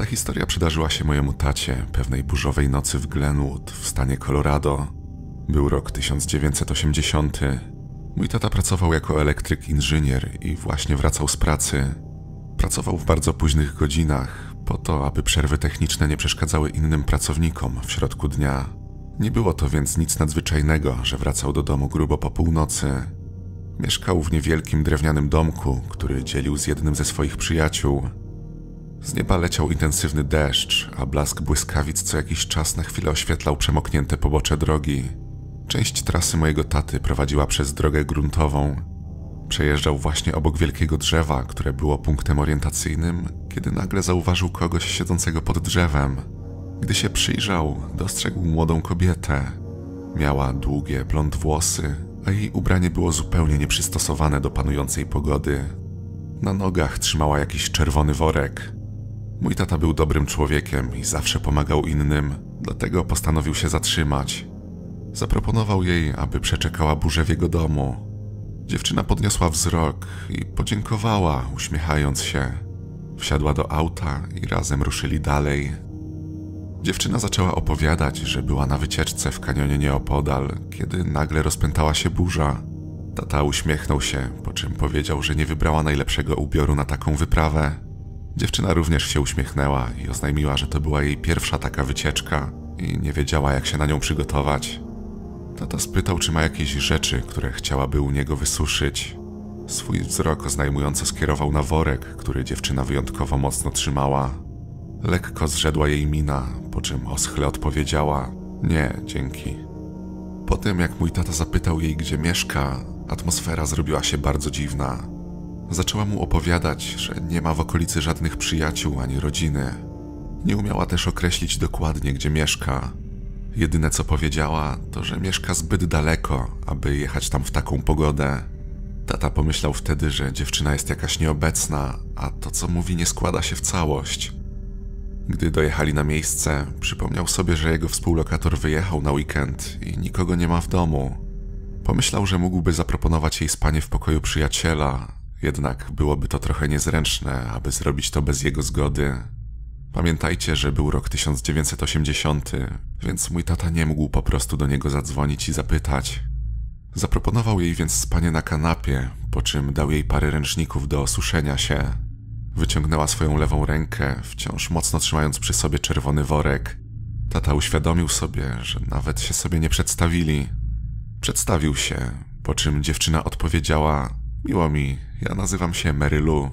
Ta historia przydarzyła się mojemu tacie pewnej burzowej nocy w Glenwood w stanie Colorado. Był rok 1980. Mój tata pracował jako elektryk inżynier i właśnie wracał z pracy. Pracował w bardzo późnych godzinach po to, aby przerwy techniczne nie przeszkadzały innym pracownikom w środku dnia. Nie było to więc nic nadzwyczajnego, że wracał do domu grubo po północy. Mieszkał w niewielkim drewnianym domku, który dzielił z jednym ze swoich przyjaciół. Z nieba leciał intensywny deszcz, a blask błyskawic co jakiś czas na chwilę oświetlał przemoknięte pobocze drogi. Część trasy mojego taty prowadziła przez drogę gruntową. Przejeżdżał właśnie obok wielkiego drzewa, które było punktem orientacyjnym, kiedy nagle zauważył kogoś siedzącego pod drzewem. Gdy się przyjrzał, dostrzegł młodą kobietę. Miała długie, blond włosy, a jej ubranie było zupełnie nieprzystosowane do panującej pogody. Na nogach trzymała jakiś czerwony worek. Mój tata był dobrym człowiekiem i zawsze pomagał innym, dlatego postanowił się zatrzymać. Zaproponował jej, aby przeczekała burzę w jego domu. Dziewczyna podniosła wzrok i podziękowała, uśmiechając się. Wsiadła do auta i razem ruszyli dalej. Dziewczyna zaczęła opowiadać, że była na wycieczce w kanionie nieopodal, kiedy nagle rozpętała się burza. Tata uśmiechnął się, po czym powiedział, że nie wybrała najlepszego ubioru na taką wyprawę. Dziewczyna również się uśmiechnęła i oznajmiła, że to była jej pierwsza taka wycieczka i nie wiedziała, jak się na nią przygotować. Tata spytał, czy ma jakieś rzeczy, które chciałaby u niego wysuszyć. Swój wzrok oznajmująco skierował na worek, który dziewczyna wyjątkowo mocno trzymała. Lekko zrzedła jej mina, po czym oschle odpowiedziała: nie, dzięki. Po tym, jak mój tata zapytał jej, gdzie mieszka, atmosfera zrobiła się bardzo dziwna. Zaczęła mu opowiadać, że nie ma w okolicy żadnych przyjaciół ani rodziny. Nie umiała też określić dokładnie, gdzie mieszka. Jedyne co powiedziała, to że mieszka zbyt daleko, aby jechać tam w taką pogodę. Tata pomyślał wtedy, że dziewczyna jest jakaś nieobecna, a to co mówi nie składa się w całość. Gdy dojechali na miejsce, przypomniał sobie, że jego współlokator wyjechał na weekend i nikogo nie ma w domu. Pomyślał, że mógłby zaproponować jej spanie w pokoju przyjaciela, jednak byłoby to trochę niezręczne, aby zrobić to bez jego zgody. Pamiętajcie, że był rok 1980, więc mój tata nie mógł po prostu do niego zadzwonić i zapytać. Zaproponował jej więc spanie na kanapie, po czym dał jej parę ręczników do osuszenia się. Wyciągnęła swoją lewą rękę, wciąż mocno trzymając przy sobie czerwony worek. Tata uświadomił sobie, że nawet się sobie nie przedstawili. Przedstawił się, po czym dziewczyna odpowiedziała: miło mi, ja nazywam się Mary Lou.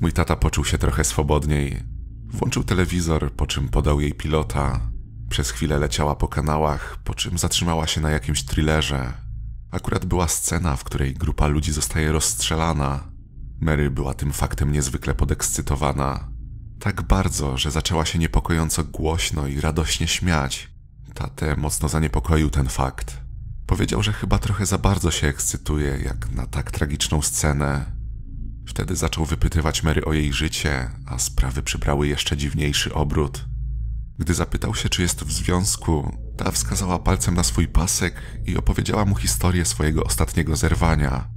Mój tata poczuł się trochę swobodniej. Włączył telewizor, po czym podał jej pilota. Przez chwilę leciała po kanałach, po czym zatrzymała się na jakimś thrillerze. Akurat była scena, w której grupa ludzi zostaje rozstrzelana. Mary była tym faktem niezwykle podekscytowana. Tak bardzo, że zaczęła się niepokojąco głośno i radośnie śmiać. Tatę mocno zaniepokoił ten fakt. Powiedział, że chyba trochę za bardzo się ekscytuje, jak na tak tragiczną scenę. Wtedy zaczął wypytywać Mary o jej życie, a sprawy przybrały jeszcze dziwniejszy obrót. Gdy zapytał się, czy jest w związku, ta wskazała palcem na swój pasek i opowiedziała mu historię swojego ostatniego zerwania.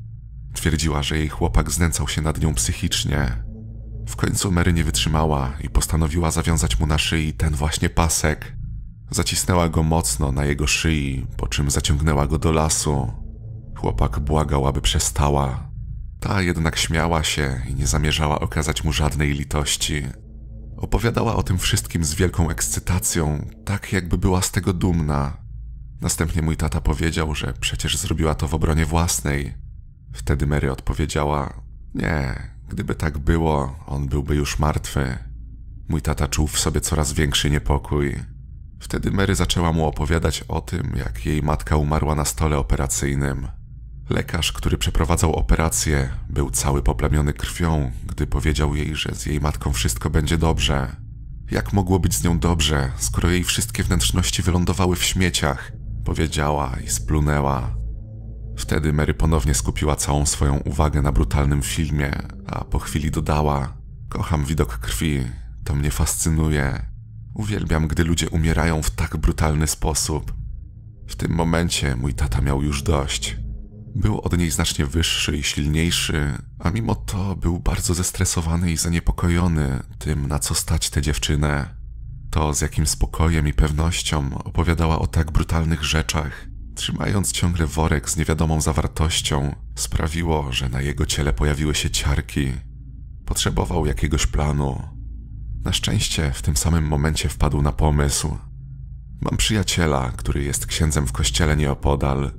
Twierdziła, że jej chłopak znęcał się nad nią psychicznie. W końcu Mary nie wytrzymała i postanowiła zawiązać mu na szyi ten właśnie pasek. Zacisnęła go mocno na jego szyi, po czym zaciągnęła go do lasu. Chłopak błagał, aby przestała. Ta jednak śmiała się i nie zamierzała okazać mu żadnej litości. Opowiadała o tym wszystkim z wielką ekscytacją, tak jakby była z tego dumna. Następnie mój tata powiedział, że przecież zrobiła to w obronie własnej. Wtedy Mary odpowiedziała: nie, gdyby tak było, on byłby już martwy. Mój tata czuł w sobie coraz większy niepokój. Wtedy Mary zaczęła mu opowiadać o tym, jak jej matka umarła na stole operacyjnym. Lekarz, który przeprowadzał operację, był cały poplamiony krwią, gdy powiedział jej, że z jej matką wszystko będzie dobrze. Jak mogło być z nią dobrze, skoro jej wszystkie wnętrzności wylądowały w śmieciach? Powiedziała i splunęła. Wtedy Mary ponownie skupiła całą swoją uwagę na brutalnym filmie, a po chwili dodała: kocham widok krwi, to mnie fascynuje. Uwielbiam, gdy ludzie umierają w tak brutalny sposób. W tym momencie mój tata miał już dość. Był od niej znacznie wyższy i silniejszy, a mimo to był bardzo zestresowany i zaniepokojony tym, na co stać tę dziewczynę. To, z jakim spokojem i pewnością opowiadała o tak brutalnych rzeczach, trzymając ciągle worek z niewiadomą zawartością, sprawiło, że na jego ciele pojawiły się ciarki. Potrzebował jakiegoś planu. Na szczęście w tym samym momencie wpadł na pomysł. Mam przyjaciela, który jest księdzem w kościele nieopodal.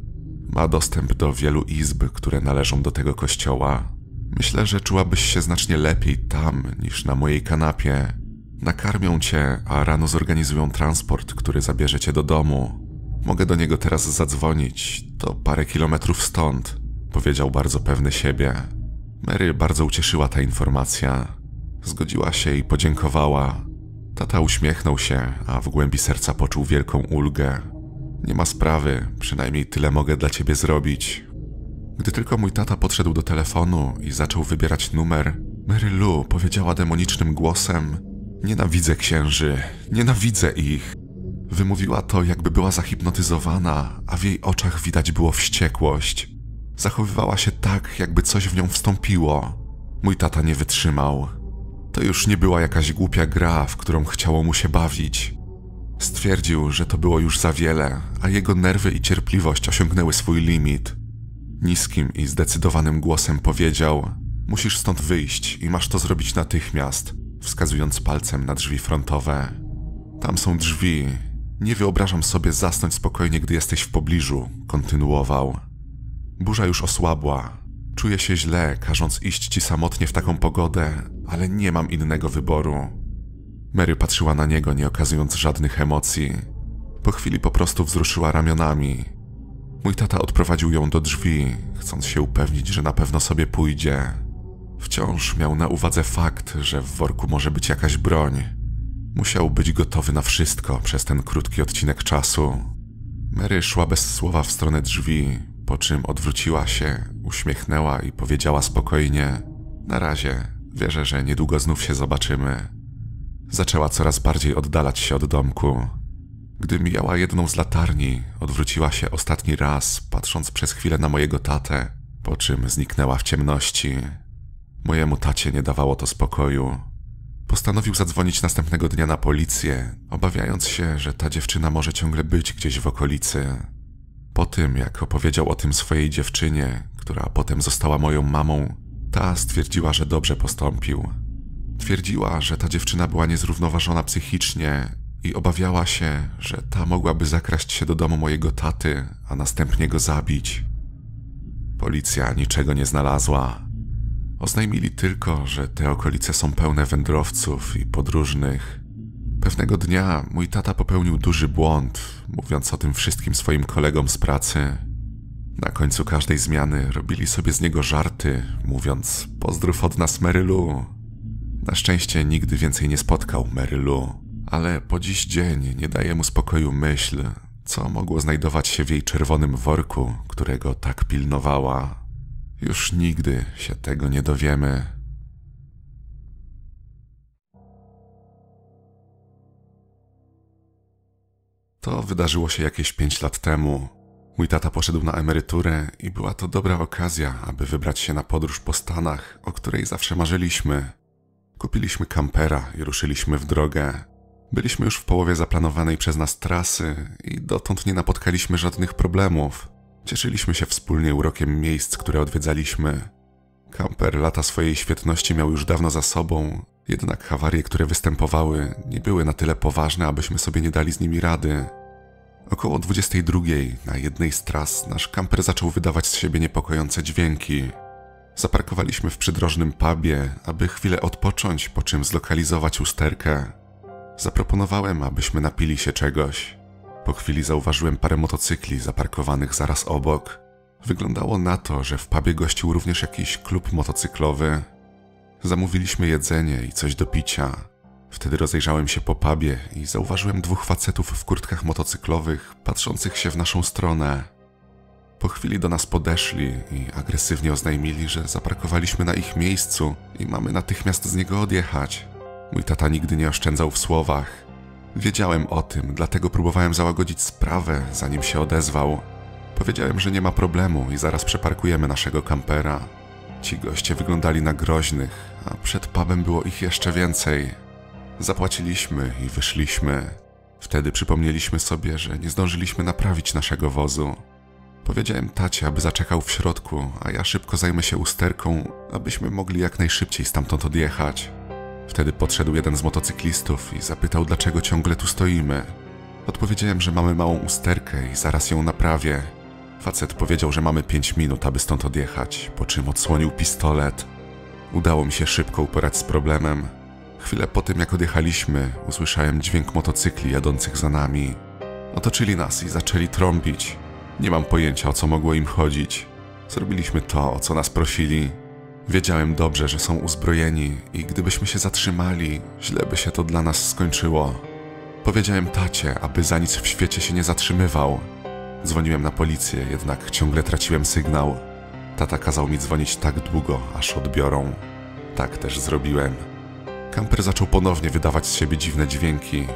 Ma dostęp do wielu izb, które należą do tego kościoła. Myślę, że czułabyś się znacznie lepiej tam niż na mojej kanapie. Nakarmią cię, a rano zorganizują transport, który zabierze cię do domu. Mogę do niego teraz zadzwonić, to parę kilometrów stąd, powiedział bardzo pewny siebie. Mary bardzo ucieszyła ta informacja. Zgodziła się i podziękowała. Tata uśmiechnął się, a w głębi serca poczuł wielką ulgę. Nie ma sprawy, przynajmniej tyle mogę dla ciebie zrobić. Gdy tylko mój tata podszedł do telefonu i zaczął wybierać numer, Mary Lou powiedziała demonicznym głosem: „Nienawidzę księży, nienawidzę ich”. Wymówiła to, jakby była zahipnotyzowana, a w jej oczach widać było wściekłość. Zachowywała się tak, jakby coś w nią wstąpiło. Mój tata nie wytrzymał. To już nie była jakaś głupia gra, w którą chciało mu się bawić. Stwierdził, że to było już za wiele, a jego nerwy i cierpliwość osiągnęły swój limit. Niskim i zdecydowanym głosem powiedział: „Musisz stąd wyjść i masz to zrobić natychmiast”, wskazując palcem na drzwi frontowe. „Tam są drzwi. Nie wyobrażam sobie zasnąć spokojnie, gdy jesteś w pobliżu”, kontynuował. Burza już osłabła. Czuję się źle, każąc iść ci samotnie w taką pogodę, ale nie mam innego wyboru. Mary patrzyła na niego, nie okazując żadnych emocji. Po chwili po prostu wzruszyła ramionami. Mój tata odprowadził ją do drzwi, chcąc się upewnić, że na pewno sobie pójdzie. Wciąż miał na uwadze fakt, że w worku może być jakaś broń. Musiał być gotowy na wszystko przez ten krótki odcinek czasu. Mary szła bez słowa w stronę drzwi, po czym odwróciła się, uśmiechnęła i powiedziała spokojnie: „Na razie, wierzę, że niedługo znów się zobaczymy”. Zaczęła coraz bardziej oddalać się od domku. Gdy mijała jedną z latarni, odwróciła się ostatni raz, patrząc przez chwilę na mojego tatę, po czym zniknęła w ciemności. Mojemu tacie nie dawało to spokoju. Postanowił zadzwonić następnego dnia na policję, obawiając się, że ta dziewczyna może ciągle być gdzieś w okolicy. Po tym, jak opowiedział o tym swojej dziewczynie, która potem została moją mamą, ta stwierdziła, że dobrze postąpił. Twierdziła, że ta dziewczyna była niezrównoważona psychicznie i obawiała się, że ta mogłaby zakraść się do domu mojego taty, a następnie go zabić. Policja niczego nie znalazła. Oznajmili tylko, że te okolice są pełne wędrowców i podróżnych. Pewnego dnia mój tata popełnił duży błąd, mówiąc o tym wszystkim swoim kolegom z pracy. Na końcu każdej zmiany robili sobie z niego żarty, mówiąc: „Pozdrów od nas Mary Lou”. Na szczęście nigdy więcej nie spotkał Mary Lou, ale po dziś dzień nie daje mu spokoju myśl, co mogło znajdować się w jej czerwonym worku, którego tak pilnowała. Już nigdy się tego nie dowiemy. To wydarzyło się jakieś 5 lat temu. Mój tata poszedł na emeryturę i była to dobra okazja, aby wybrać się na podróż po Stanach, o której zawsze marzyliśmy. Kupiliśmy kampera i ruszyliśmy w drogę. Byliśmy już w połowie zaplanowanej przez nas trasy i dotąd nie napotkaliśmy żadnych problemów. Cieszyliśmy się wspólnie urokiem miejsc, które odwiedzaliśmy. Kamper lata swojej świetności miał już dawno za sobą, jednak awarie, które występowały, nie były na tyle poważne, abyśmy sobie nie dali z nimi rady. Około 22 na jednej z tras nasz kamper zaczął wydawać z siebie niepokojące dźwięki. Zaparkowaliśmy w przydrożnym pubie, aby chwilę odpocząć, po czym zlokalizować usterkę. Zaproponowałem, abyśmy napili się czegoś. Po chwili zauważyłem parę motocykli zaparkowanych zaraz obok. Wyglądało na to, że w pubie gościł również jakiś klub motocyklowy. Zamówiliśmy jedzenie i coś do picia. Wtedy rozejrzałem się po pubie i zauważyłem 2 facetów w kurtkach motocyklowych patrzących się w naszą stronę. Po chwili do nas podeszli i agresywnie oznajmili, że zaparkowaliśmy na ich miejscu i mamy natychmiast z niego odjechać. Mój tata nigdy nie oszczędzał w słowach. Wiedziałem o tym, dlatego próbowałem załagodzić sprawę, zanim się odezwał. Powiedziałem, że nie ma problemu i zaraz przeparkujemy naszego kampera. Ci goście wyglądali na groźnych, a przed pubem było ich jeszcze więcej. Zapłaciliśmy i wyszliśmy. Wtedy przypomnieliśmy sobie, że nie zdążyliśmy naprawić naszego wozu. Powiedziałem tacie, aby zaczekał w środku, a ja szybko zajmę się usterką, abyśmy mogli jak najszybciej stamtąd odjechać. Wtedy podszedł jeden z motocyklistów i zapytał, dlaczego ciągle tu stoimy. Odpowiedziałem, że mamy małą usterkę i zaraz ją naprawię. Facet powiedział, że mamy 5 minut, aby stąd odjechać, po czym odsłonił pistolet. Udało mi się szybko uporać z problemem. Chwilę po tym, jak odjechaliśmy, usłyszałem dźwięk motocykli jadących za nami. Otoczyli nas i zaczęli trąbić. Nie mam pojęcia, o co mogło im chodzić. Zrobiliśmy to, o co nas prosili. Wiedziałem dobrze, że są uzbrojeni i gdybyśmy się zatrzymali, źle by się to dla nas skończyło. Powiedziałem tacie, aby za nic w świecie się nie zatrzymywał. Dzwoniłem na policję, jednak ciągle traciłem sygnał. Tata kazał mi dzwonić tak długo, aż odbiorą. Tak też zrobiłem. Kamper zaczął ponownie wydawać z siebie dziwne dźwięki.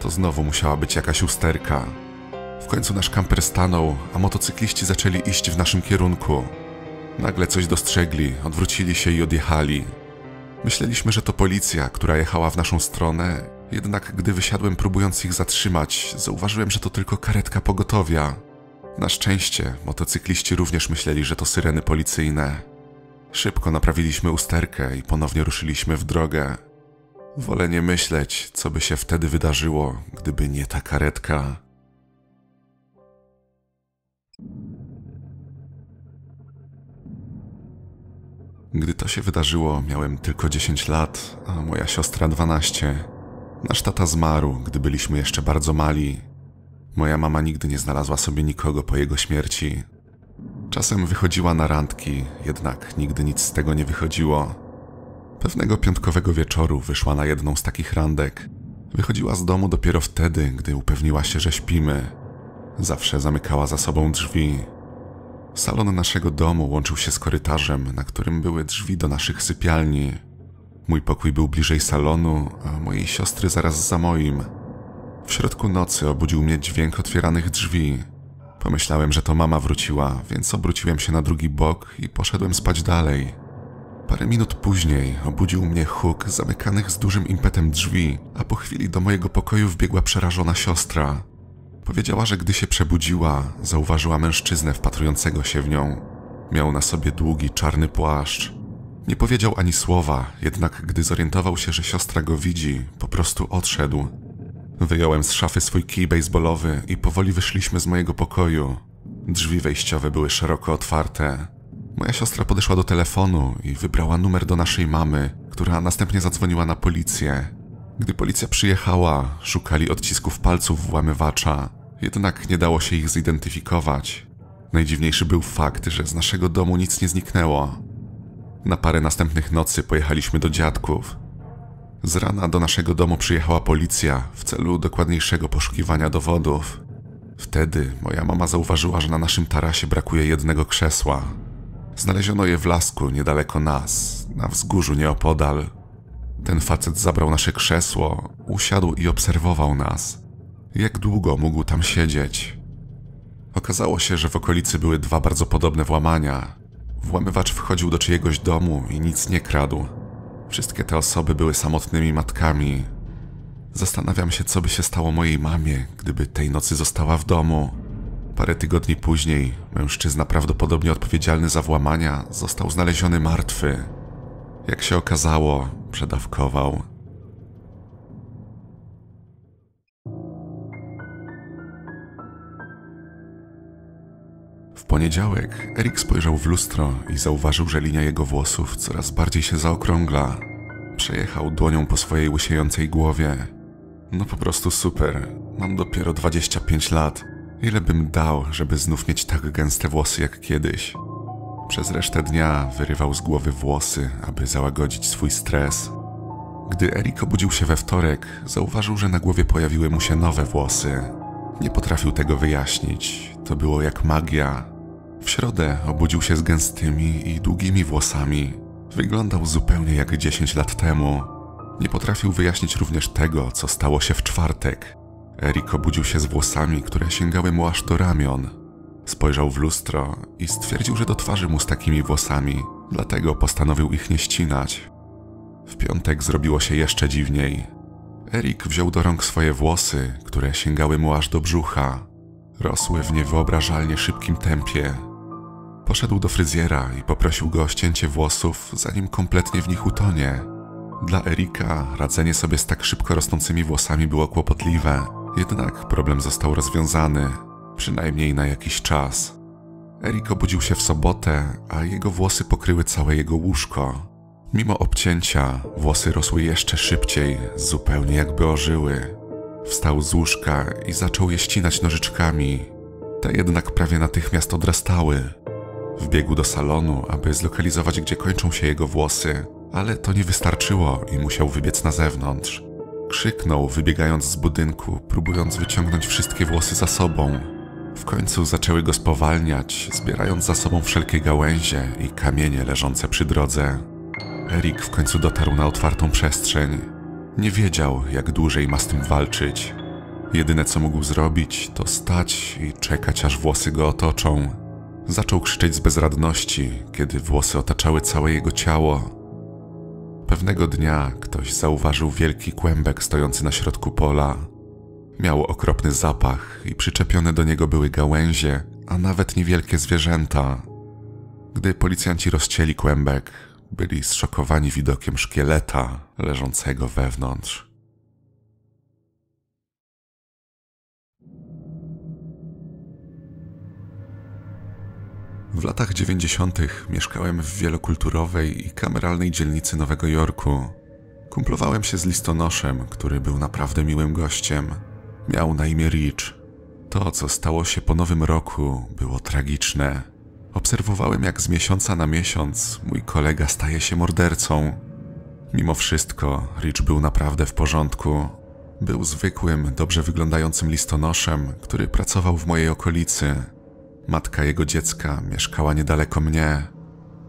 To znowu musiała być jakaś usterka. W końcu nasz kamper stanął, a motocykliści zaczęli iść w naszym kierunku. Nagle coś dostrzegli, odwrócili się i odjechali. Myśleliśmy, że to policja, która jechała w naszą stronę, jednak gdy wysiadłem, próbując ich zatrzymać, zauważyłem, że to tylko karetka pogotowia. Na szczęście motocykliści również myśleli, że to syreny policyjne. Szybko naprawiliśmy usterkę i ponownie ruszyliśmy w drogę. Wolę nie myśleć, co by się wtedy wydarzyło, gdyby nie ta karetka. Gdy to się wydarzyło, miałem tylko 10 lat, a moja siostra 12. Nasz tata zmarł, gdy byliśmy jeszcze bardzo mali. Moja mama nigdy nie znalazła sobie nikogo po jego śmierci. Czasem wychodziła na randki, jednak nigdy nic z tego nie wychodziło. Pewnego piątkowego wieczoru wyszła na jedną z takich randek. Wychodziła z domu dopiero wtedy, gdy upewniła się, że śpimy. Zawsze zamykała za sobą drzwi. Salon naszego domu łączył się z korytarzem, na którym były drzwi do naszych sypialni. Mój pokój był bliżej salonu, a mojej siostry zaraz za moim. W środku nocy obudził mnie dźwięk otwieranych drzwi. Pomyślałem, że to mama wróciła, więc obróciłem się na drugi bok i poszedłem spać dalej. Parę minut później obudził mnie huk zamykanych z dużym impetem drzwi, a po chwili do mojego pokoju wbiegła przerażona siostra. Powiedziała, że gdy się przebudziła, zauważyła mężczyznę wpatrującego się w nią. Miał na sobie długi, czarny płaszcz. Nie powiedział ani słowa, jednak gdy zorientował się, że siostra go widzi, po prostu odszedł. Wyjąłem z szafy swój kij bejsbolowy i powoli wyszliśmy z mojego pokoju. Drzwi wejściowe były szeroko otwarte. Moja siostra podeszła do telefonu i wybrała numer do naszej mamy, która następnie zadzwoniła na policję. Gdy policja przyjechała, szukali odcisków palców włamywacza, jednak nie dało się ich zidentyfikować. Najdziwniejszy był fakt, że z naszego domu nic nie zniknęło. Na parę następnych nocy pojechaliśmy do dziadków. Z rana do naszego domu przyjechała policja w celu dokładniejszego poszukiwania dowodów. Wtedy moja mama zauważyła, że na naszym tarasie brakuje jednego krzesła. Znaleziono je w lasku niedaleko nas, na wzgórzu nieopodal. Ten facet zabrał nasze krzesło, usiadł i obserwował nas. Jak długo mógł tam siedzieć? Okazało się, że w okolicy były 2 bardzo podobne włamania. Włamywacz wchodził do czyjegoś domu i nic nie kradł. Wszystkie te osoby były samotnymi matkami. Zastanawiam się, co by się stało mojej mamie, gdyby tej nocy została w domu. Parę tygodni później mężczyzna prawdopodobnie odpowiedzialny za włamania został znaleziony martwy. Jak się okazało, przedawkował. W poniedziałek Erik spojrzał w lustro i zauważył, że linia jego włosów coraz bardziej się zaokrągla. Przejechał dłonią po swojej łysiejącej głowie. No po prostu super, mam dopiero 25 lat. Ile bym dał, żeby znów mieć tak gęste włosy jak kiedyś? Przez resztę dnia wyrywał z głowy włosy, aby załagodzić swój stres. Gdy Erik obudził się we wtorek, zauważył, że na głowie pojawiły mu się nowe włosy. Nie potrafił tego wyjaśnić. To było jak magia. W środę obudził się z gęstymi i długimi włosami. Wyglądał zupełnie jak 10 lat temu. Nie potrafił wyjaśnić również tego, co stało się w czwartek. Erik obudził się z włosami, które sięgały mu aż do ramion. Spojrzał w lustro i stwierdził, że do twarzy mu z takimi włosami, dlatego postanowił ich nie ścinać. W piątek zrobiło się jeszcze dziwniej. Erik wziął do rąk swoje włosy, które sięgały mu aż do brzucha. Rosły w niewyobrażalnie szybkim tempie. Poszedł do fryzjera i poprosił go o ścięcie włosów, zanim kompletnie w nich utonie. Dla Erika radzenie sobie z tak szybko rosnącymi włosami było kłopotliwe, jednak problem został rozwiązany, przynajmniej na jakiś czas. Erik obudził się w sobotę, a jego włosy pokryły całe jego łóżko. Mimo obcięcia, włosy rosły jeszcze szybciej, zupełnie jakby ożyły. Wstał z łóżka i zaczął je ścinać nożyczkami. Te jednak prawie natychmiast odrastały. Wbiegł do salonu, aby zlokalizować, gdzie kończą się jego włosy, ale to nie wystarczyło i musiał wybiec na zewnątrz. Krzyknął, wybiegając z budynku, próbując wyciągnąć wszystkie włosy za sobą. W końcu zaczęły go spowalniać, zbierając za sobą wszelkie gałęzie i kamienie leżące przy drodze. Erik w końcu dotarł na otwartą przestrzeń. Nie wiedział, jak dłużej ma z tym walczyć. Jedyne, co mógł zrobić, to stać i czekać, aż włosy go otoczą. Zaczął krzyczeć z bezradności, kiedy włosy otaczały całe jego ciało. Pewnego dnia ktoś zauważył wielki kłębek stojący na środku pola. Miał okropny zapach i przyczepione do niego były gałęzie, a nawet niewielkie zwierzęta. Gdy policjanci rozcięli kłębek, byli zszokowani widokiem szkieleta leżącego wewnątrz. W latach 90. mieszkałem w wielokulturowej i kameralnej dzielnicy Nowego Jorku. Kumplowałem się z listonoszem, który był naprawdę miłym gościem. Miał na imię Rich. To, co stało się po Nowym Roku, było tragiczne. Obserwowałem, jak z miesiąca na miesiąc mój kolega staje się mordercą. Mimo wszystko, Rich był naprawdę w porządku. Był zwykłym, dobrze wyglądającym listonoszem, który pracował w mojej okolicy. Matka jego dziecka mieszkała niedaleko mnie.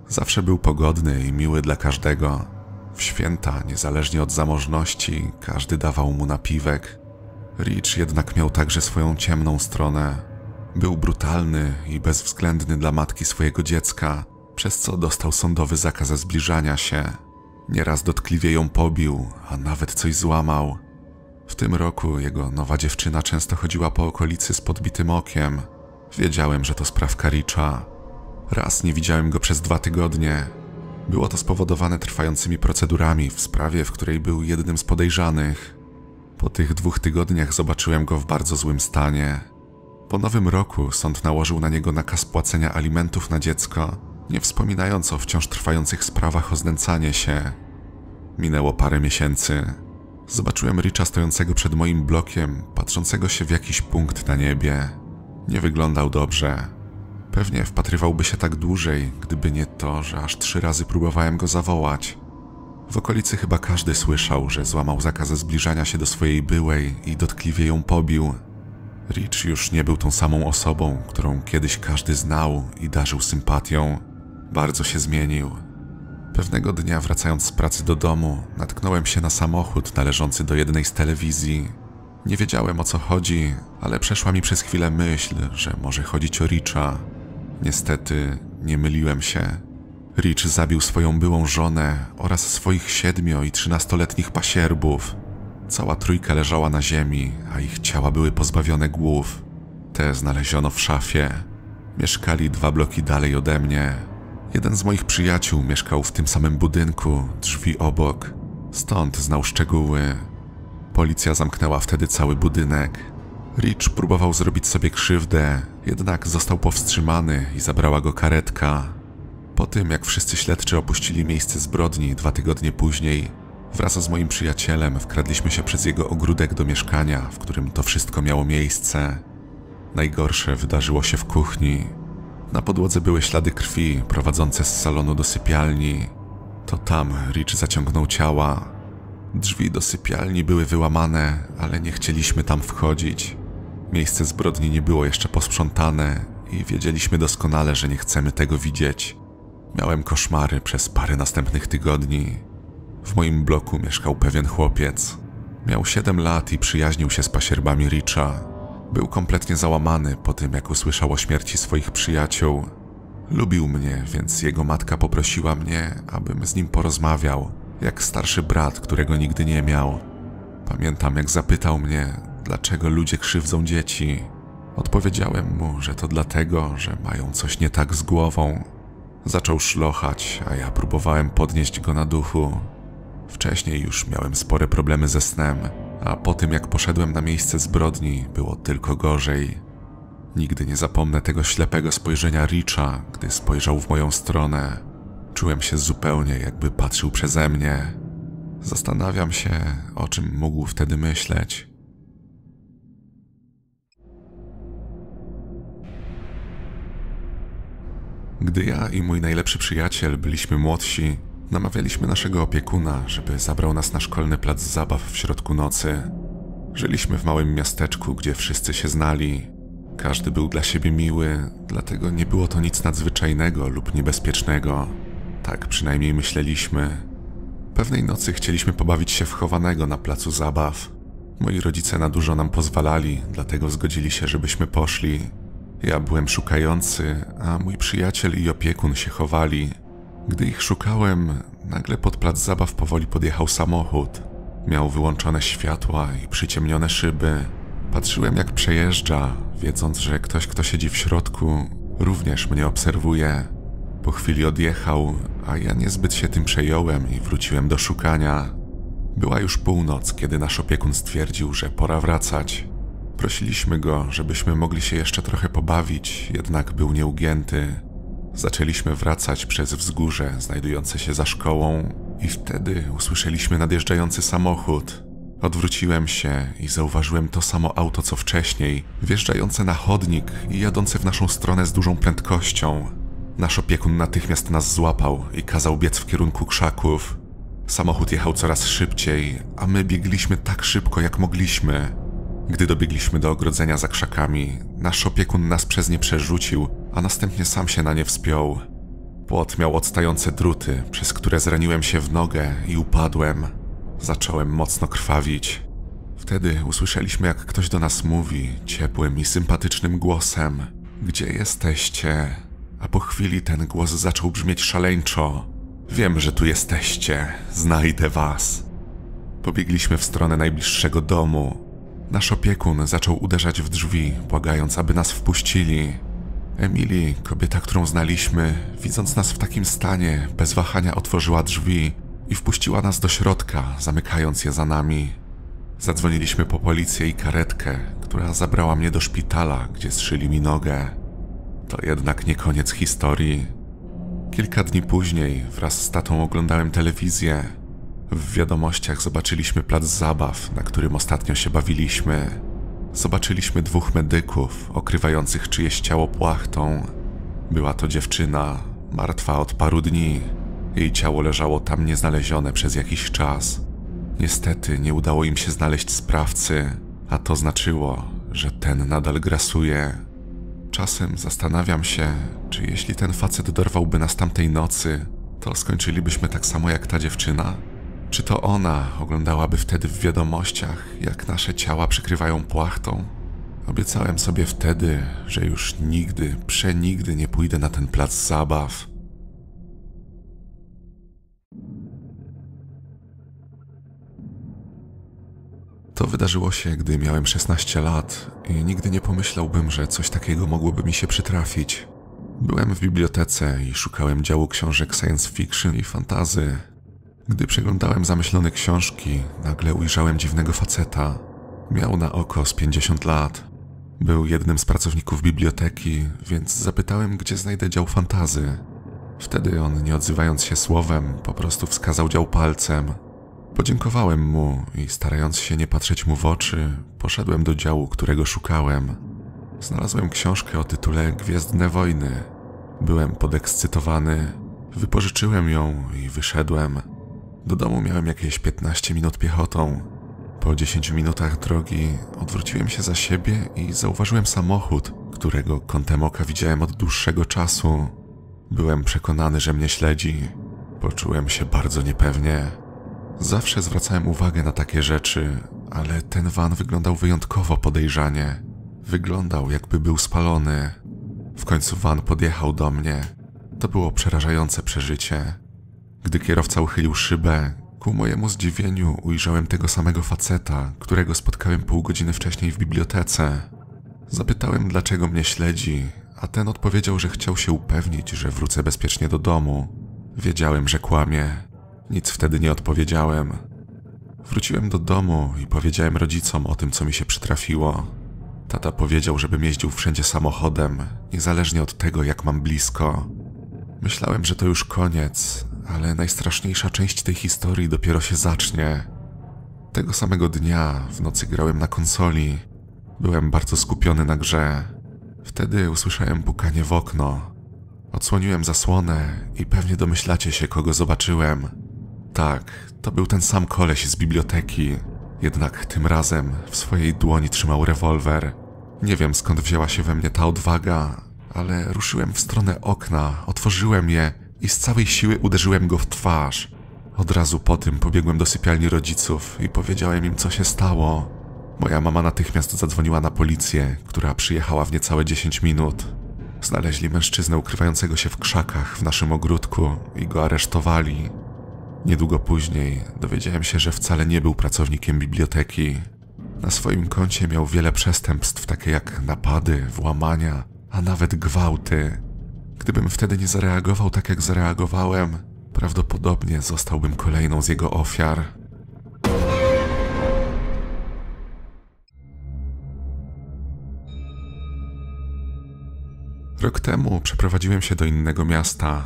Zawsze był pogodny i miły dla każdego. W święta, niezależnie od zamożności, każdy dawał mu napiwek. Rich jednak miał także swoją ciemną stronę. Był brutalny i bezwzględny dla matki swojego dziecka, przez co dostał sądowy zakaz zbliżania się. Nieraz dotkliwie ją pobił, a nawet coś złamał. W tym roku jego nowa dziewczyna często chodziła po okolicy z podbitym okiem. Wiedziałem, że to sprawka Richa. Raz nie widziałem go przez 2 tygodnie. Było to spowodowane trwającymi procedurami w sprawie, w której był jednym z podejrzanych. Po tych 2 tygodniach zobaczyłem go w bardzo złym stanie. Po Nowym Roku sąd nałożył na niego nakaz płacenia alimentów na dziecko, nie wspominając o wciąż trwających sprawach o znęcanie się. Minęło parę miesięcy. Zobaczyłem Richa stojącego przed moim blokiem, patrzącego się w jakiś punkt na niebie. Nie wyglądał dobrze. Pewnie wpatrywałby się tak dłużej, gdyby nie to, że aż 3 razy próbowałem go zawołać. W okolicy chyba każdy słyszał, że złamał zakaz zbliżania się do swojej byłej i dotkliwie ją pobił. Rich już nie był tą samą osobą, którą kiedyś każdy znał i darzył sympatią. Bardzo się zmienił. Pewnego dnia, wracając z pracy do domu, natknąłem się na samochód należący do jednej z telewizji. Nie wiedziałem, o co chodzi, ale przeszła mi przez chwilę myśl, że może chodzić o Richa. Niestety, nie myliłem się. Rich zabił swoją byłą żonę oraz swoich 7- i 13-letnich pasierbów. Cała 3 leżała na ziemi, a ich ciała były pozbawione głów. Te znaleziono w szafie. Mieszkali 2 bloki dalej ode mnie. Jeden z moich przyjaciół mieszkał w tym samym budynku, drzwi obok. Stąd znał szczegóły. Policja zamknęła wtedy cały budynek. Rich próbował zrobić sobie krzywdę, jednak został powstrzymany i zabrała go karetka. Po tym, jak wszyscy śledczy opuścili miejsce zbrodni 2 tygodnie później, wraz z moim przyjacielem wkradliśmy się przez jego ogródek do mieszkania, w którym to wszystko miało miejsce. Najgorsze wydarzyło się w kuchni. Na podłodze były ślady krwi prowadzące z salonu do sypialni. To tam Rich zaciągnął ciała. Drzwi do sypialni były wyłamane, ale nie chcieliśmy tam wchodzić. Miejsce zbrodni nie było jeszcze posprzątane i wiedzieliśmy doskonale, że nie chcemy tego widzieć. Miałem koszmary przez parę następnych tygodni. W moim bloku mieszkał pewien chłopiec. Miał 7 lat i przyjaźnił się z pasierbami Richa. Był kompletnie załamany po tym, jak usłyszał o śmierci swoich przyjaciół. Lubił mnie, więc jego matka poprosiła mnie, abym z nim porozmawiał, jak starszy brat, którego nigdy nie miał. Pamiętam, jak zapytał mnie, dlaczego ludzie krzywdzą dzieci. Odpowiedziałem mu, że to dlatego, że mają coś nie tak z głową. Zaczął szlochać, a ja próbowałem podnieść go na duchu. Wcześniej już miałem spore problemy ze snem, a po tym jak poszedłem na miejsce zbrodni, było tylko gorzej. Nigdy nie zapomnę tego ślepego spojrzenia Richa, gdy spojrzał w moją stronę. Czułem się zupełnie, jakby patrzył przeze mnie. Zastanawiam się, o czym mógł wtedy myśleć. Gdy ja i mój najlepszy przyjaciel byliśmy młodsi, namawialiśmy naszego opiekuna, żeby zabrał nas na szkolny plac zabaw w środku nocy. Żyliśmy w małym miasteczku, gdzie wszyscy się znali. Każdy był dla siebie miły, dlatego nie było to nic nadzwyczajnego lub niebezpiecznego. Tak przynajmniej myśleliśmy. Pewnej nocy chcieliśmy pobawić się w chowanego na placu zabaw. Moi rodzice na dużo nam pozwalali, dlatego zgodzili się, żebyśmy poszli. Ja byłem szukający, a mój przyjaciel i opiekun się chowali. Gdy ich szukałem, nagle pod plac zabaw powoli podjechał samochód. Miał wyłączone światła i przyciemnione szyby. Patrzyłem, jak przejeżdża, wiedząc, że ktoś, kto siedzi w środku, również mnie obserwuje. Po chwili odjechał, a ja niezbyt się tym przejąłem i wróciłem do szukania. Była już północ, kiedy nasz opiekun stwierdził, że pora wracać. Prosiliśmy go, żebyśmy mogli się jeszcze trochę pobawić, jednak był nieugięty. Zaczęliśmy wracać przez wzgórze znajdujące się za szkołą i wtedy usłyszeliśmy nadjeżdżający samochód. Odwróciłem się i zauważyłem to samo auto co wcześniej, wjeżdżające na chodnik i jadące w naszą stronę z dużą prędkością. Nasz opiekun natychmiast nas złapał i kazał biec w kierunku krzaków. Samochód jechał coraz szybciej, a my biegliśmy tak szybko, jak mogliśmy. Gdy dobiegliśmy do ogrodzenia za krzakami, nasz opiekun nas przez nie przerzucił, a następnie sam się na nie wspiął. Płot miał odstające druty, przez które zraniłem się w nogę i upadłem. Zacząłem mocno krwawić. Wtedy usłyszeliśmy, jak ktoś do nas mówi ciepłym i sympatycznym głosem: „Gdzie jesteście?” A po chwili ten głos zaczął brzmieć szaleńczo: „Wiem, że tu jesteście. Znajdę was”. Pobiegliśmy w stronę najbliższego domu. Nasz opiekun zaczął uderzać w drzwi, błagając, aby nas wpuścili. Emily, kobieta, którą znaliśmy, widząc nas w takim stanie, bez wahania otworzyła drzwi i wpuściła nas do środka, zamykając je za nami. Zadzwoniliśmy po policję i karetkę, która zabrała mnie do szpitala, gdzie zszyli mi nogę. To jednak nie koniec historii. Kilka dni później wraz z tatą oglądałem telewizję. W wiadomościach zobaczyliśmy plac zabaw, na którym ostatnio się bawiliśmy. Zobaczyliśmy dwóch medyków, okrywających czyjeś ciało płachtą. Była to dziewczyna, martwa od paru dni. Jej ciało leżało tam nieznalezione przez jakiś czas. Niestety nie udało im się znaleźć sprawcy, a to znaczyło, że ten nadal grasuje. Czasem zastanawiam się, czy jeśli ten facet dorwałby nas tamtej nocy, to skończylibyśmy tak samo jak ta dziewczyna? Czy to ona oglądałaby wtedy w wiadomościach, jak nasze ciała przykrywają płachtą? Obiecałem sobie wtedy, że już nigdy, przenigdy nie pójdę na ten plac zabaw. To wydarzyło się, gdy miałem 16 lat i nigdy nie pomyślałbym, że coś takiego mogłoby mi się przytrafić. Byłem w bibliotece i szukałem działu książek science fiction i fantasy. Gdy przeglądałem zamyślone książki, nagle ujrzałem dziwnego faceta. Miał na oko z 50 lat. Był jednym z pracowników biblioteki, więc zapytałem, gdzie znajdę dział fantasy. Wtedy on, nie odzywając się słowem, po prostu wskazał dział palcem. Podziękowałem mu i starając się nie patrzeć mu w oczy, poszedłem do działu, którego szukałem. Znalazłem książkę o tytule Gwiezdne Wojny. Byłem podekscytowany. Wypożyczyłem ją i wyszedłem. Do domu miałem jakieś 15 minut piechotą. Po 10 minutach drogi odwróciłem się za siebie i zauważyłem samochód, którego kątem oka widziałem od dłuższego czasu. Byłem przekonany, że mnie śledzi. Poczułem się bardzo niepewnie. Zawsze zwracałem uwagę na takie rzeczy, ale ten van wyglądał wyjątkowo podejrzanie. Wyglądał, jakby był spalony. W końcu van podjechał do mnie. To było przerażające przeżycie. Gdy kierowca uchylił szybę, ku mojemu zdziwieniu ujrzałem tego samego faceta, którego spotkałem pół godziny wcześniej w bibliotece. Zapytałem, dlaczego mnie śledzi, a ten odpowiedział, że chciał się upewnić, że wrócę bezpiecznie do domu. Wiedziałem, że kłamie. Nic wtedy nie odpowiedziałem. Wróciłem do domu i powiedziałem rodzicom o tym, co mi się przytrafiło. Tata powiedział, żebym jeździł wszędzie samochodem, niezależnie od tego, jak mam blisko. Myślałem, że to już koniec, ale najstraszniejsza część tej historii dopiero się zacznie. Tego samego dnia w nocy grałem na konsoli. Byłem bardzo skupiony na grze. Wtedy usłyszałem pukanie w okno. Odsłoniłem zasłonę i pewnie domyślacie się, kogo zobaczyłem. Tak, to był ten sam koleś z biblioteki. Jednak tym razem w swojej dłoni trzymał rewolwer. Nie wiem, skąd wzięła się we mnie ta odwaga, ale ruszyłem w stronę okna, otworzyłem je i z całej siły uderzyłem go w twarz. Od razu po tym pobiegłem do sypialni rodziców i powiedziałem im, co się stało. Moja mama natychmiast zadzwoniła na policję, która przyjechała w niecałe 10 minut. Znaleźli mężczyznę ukrywającego się w krzakach w naszym ogródku i go aresztowali. Niedługo później dowiedziałem się, że wcale nie był pracownikiem biblioteki. Na swoim koncie miał wiele przestępstw, takie jak napady, włamania, a nawet gwałty. Gdybym wtedy nie zareagował tak, jak zareagowałem, prawdopodobnie zostałbym kolejną z jego ofiar. Rok temu przeprowadziłem się do innego miasta.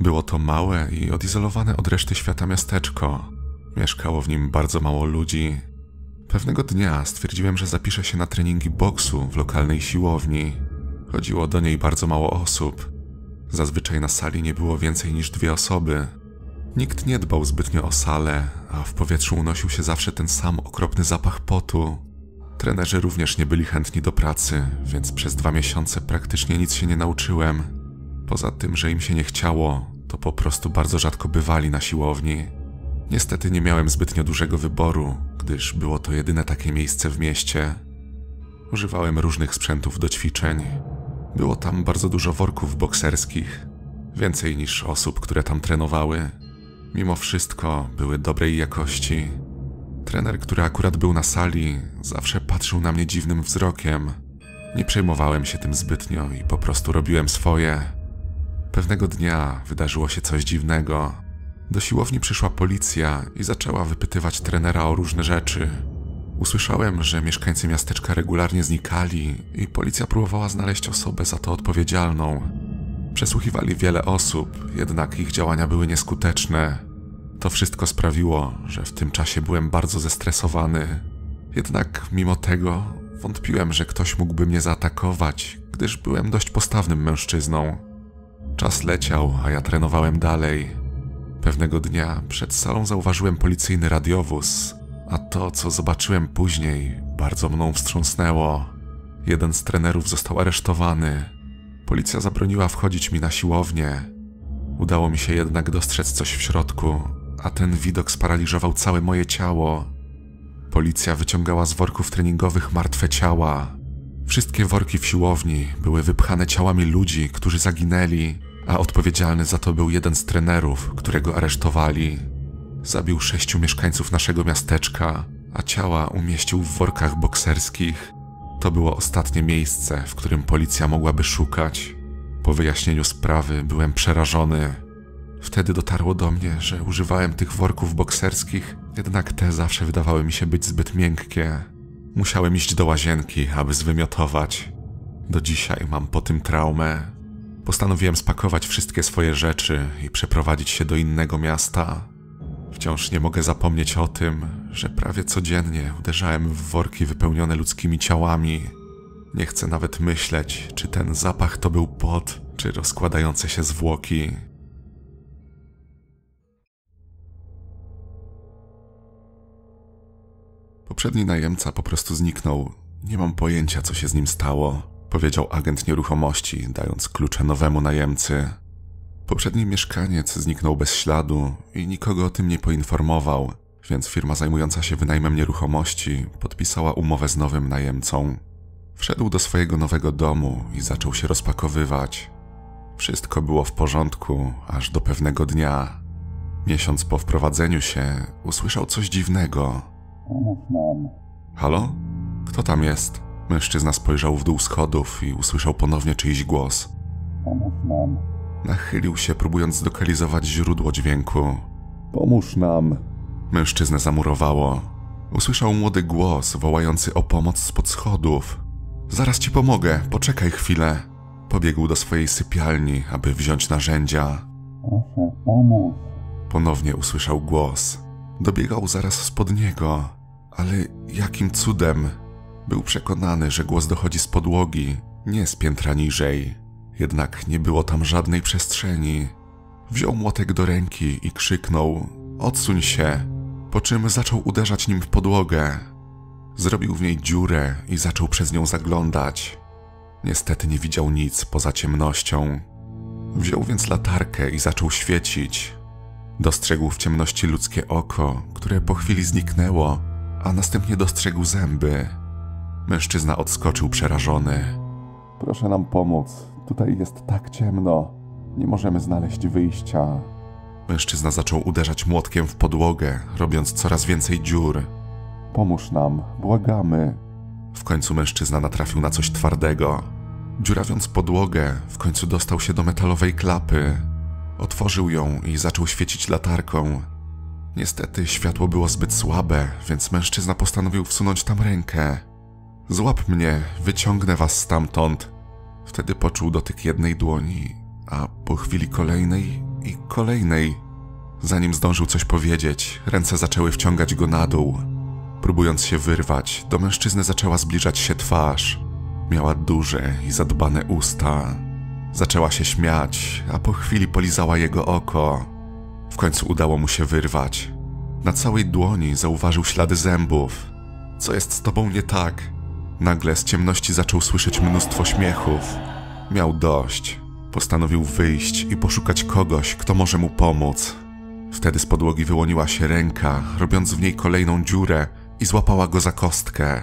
Było to małe i odizolowane od reszty świata miasteczko. Mieszkało w nim bardzo mało ludzi. Pewnego dnia stwierdziłem, że zapiszę się na treningi boksu w lokalnej siłowni. Chodziło do niej bardzo mało osób. Zazwyczaj na sali nie było więcej niż 2 osoby. Nikt nie dbał zbytnio o salę, a w powietrzu unosił się zawsze ten sam okropny zapach potu. Trenerzy również nie byli chętni do pracy, więc przez 2 miesiące praktycznie nic się nie nauczyłem. Poza tym, że im się nie chciało, to po prostu bardzo rzadko bywali na siłowni. Niestety nie miałem zbytnio dużego wyboru, gdyż było to jedyne takie miejsce w mieście. Używałem różnych sprzętów do ćwiczeń. Było tam bardzo dużo worków bokserskich, więcej niż osób, które tam trenowały. Mimo wszystko były dobrej jakości. Trener, który akurat był na sali, zawsze patrzył na mnie dziwnym wzrokiem. Nie przejmowałem się tym zbytnio i po prostu robiłem swoje. Pewnego dnia wydarzyło się coś dziwnego. Do siłowni przyszła policja i zaczęła wypytywać trenera o różne rzeczy. Usłyszałem, że mieszkańcy miasteczka regularnie znikali i policja próbowała znaleźć osobę za to odpowiedzialną. Przesłuchiwali wiele osób, jednak ich działania były nieskuteczne. To wszystko sprawiło, że w tym czasie byłem bardzo zestresowany. Jednak mimo tego wątpiłem, że ktoś mógłby mnie zaatakować, gdyż byłem dość postawnym mężczyzną. Czas leciał, a ja trenowałem dalej. Pewnego dnia przed salą zauważyłem policyjny radiowóz, a to, co zobaczyłem później, bardzo mną wstrząsnęło. Jeden z trenerów został aresztowany. Policja zabroniła wchodzić mi na siłownię. Udało mi się jednak dostrzec coś w środku, a ten widok sparaliżował całe moje ciało. Policja wyciągała z worków treningowych martwe ciała. Wszystkie worki w siłowni były wypchane ciałami ludzi, którzy zaginęli, a odpowiedzialny za to był jeden z trenerów, którego aresztowali. Zabił 6 mieszkańców naszego miasteczka, a ciała umieścił w workach bokserskich. To było ostatnie miejsce, w którym policja mogłaby szukać. Po wyjaśnieniu sprawy byłem przerażony. Wtedy dotarło do mnie, że używałem tych worków bokserskich, jednak te zawsze wydawały mi się być zbyt miękkie. Musiałem iść do łazienki, aby zwymiotować. Do dzisiaj mam po tym traumę. Postanowiłem spakować wszystkie swoje rzeczy i przeprowadzić się do innego miasta. Wciąż nie mogę zapomnieć o tym, że prawie codziennie uderzałem w worki wypełnione ludzkimi ciałami. Nie chcę nawet myśleć, czy ten zapach to był pot, czy rozkładające się zwłoki. Poprzedni najemca po prostu zniknął. Nie mam pojęcia, co się z nim stało, powiedział agent nieruchomości, dając klucze nowemu najemcy. Poprzedni mieszkaniec zniknął bez śladu i nikogo o tym nie poinformował, więc firma zajmująca się wynajmem nieruchomości podpisała umowę z nowym najemcą. Wszedł do swojego nowego domu i zaczął się rozpakowywać. Wszystko było w porządku, aż do pewnego dnia. Miesiąc po wprowadzeniu się usłyszał coś dziwnego. Halo? Kto tam jest? Mężczyzna spojrzał w dół schodów i usłyszał ponownie czyjś głos. Nachylił się, próbując zlokalizować źródło dźwięku. Pomóż nam. Mężczyznę zamurowało. Usłyszał młody głos wołający o pomoc spod schodów. Zaraz ci pomogę, poczekaj chwilę. Pobiegł do swojej sypialni, aby wziąć narzędzia. Proszę, pomóż. Ponownie usłyszał głos. Dobiegał zaraz spod niego, ale jakim cudem? Był przekonany, że głos dochodzi z podłogi, nie z piętra niżej. Jednak nie było tam żadnej przestrzeni. Wziął młotek do ręki i krzyknął: odsuń się, po czym zaczął uderzać nim w podłogę. Zrobił w niej dziurę i zaczął przez nią zaglądać. Niestety nie widział nic poza ciemnością. Wziął więc latarkę i zaczął świecić. Dostrzegł w ciemności ludzkie oko, które po chwili zniknęło, a następnie dostrzegł zęby. Mężczyzna odskoczył przerażony. Proszę nam pomóc, tutaj jest tak ciemno, nie możemy znaleźć wyjścia. Mężczyzna zaczął uderzać młotkiem w podłogę, robiąc coraz więcej dziur. Pomóż nam, błagamy. W końcu mężczyzna natrafił na coś twardego. Dziurawiąc podłogę, w końcu dostał się do metalowej klapy. Otworzył ją i zaczął świecić latarką. Niestety światło było zbyt słabe, więc mężczyzna postanowił wsunąć tam rękę. Złap mnie, wyciągnę was stamtąd. Wtedy poczuł dotyk jednej dłoni, a po chwili kolejnej i kolejnej. Zanim zdążył coś powiedzieć, ręce zaczęły wciągać go na dół. Próbując się wyrwać, do mężczyzny zaczęła zbliżać się twarz. Miała duże i zadbane usta. Zaczęła się śmiać, a po chwili polizała jego oko. W końcu udało mu się wyrwać. Na całej dłoni zauważył ślady zębów. Co jest z tobą nie tak? Nagle z ciemności zaczął słyszeć mnóstwo śmiechów. Miał dość. Postanowił wyjść i poszukać kogoś, kto może mu pomóc. Wtedy z podłogi wyłoniła się ręka, robiąc w niej kolejną dziurę i złapała go za kostkę.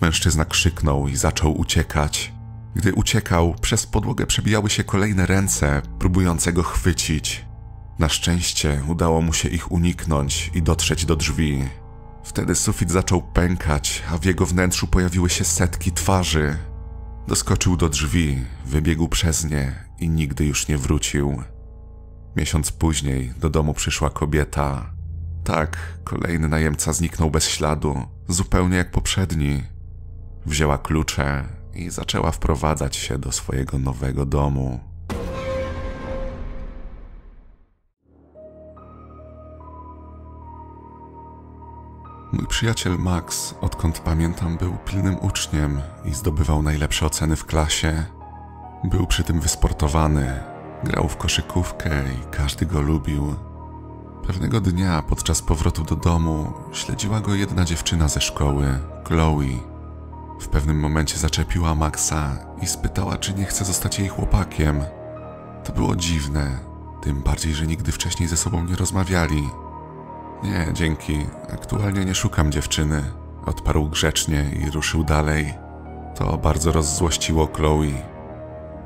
Mężczyzna krzyknął i zaczął uciekać. Gdy uciekał, przez podłogę przebijały się kolejne ręce, próbujące go chwycić. Na szczęście udało mu się ich uniknąć i dotrzeć do drzwi. Wtedy sufit zaczął pękać, a w jego wnętrzu pojawiły się setki twarzy. Doskoczył do drzwi, wybiegł przez nie i nigdy już nie wrócił. Miesiąc później do domu przyszła kobieta. Tak, kolejny najemca zniknął bez śladu, zupełnie jak poprzedni. Wzięła klucze i zaczęła wprowadzać się do swojego nowego domu. Mój przyjaciel Max, odkąd pamiętam, był pilnym uczniem i zdobywał najlepsze oceny w klasie. Był przy tym wysportowany, grał w koszykówkę i każdy go lubił. Pewnego dnia podczas powrotu do domu śledziła go jedna dziewczyna ze szkoły, Chloe. W pewnym momencie zaczepiła Maxa i spytała, czy nie chce zostać jej chłopakiem. To było dziwne, tym bardziej, że nigdy wcześniej ze sobą nie rozmawiali. Nie, dzięki, aktualnie nie szukam dziewczyny, odparł grzecznie i ruszył dalej. To bardzo rozzłościło Chloe.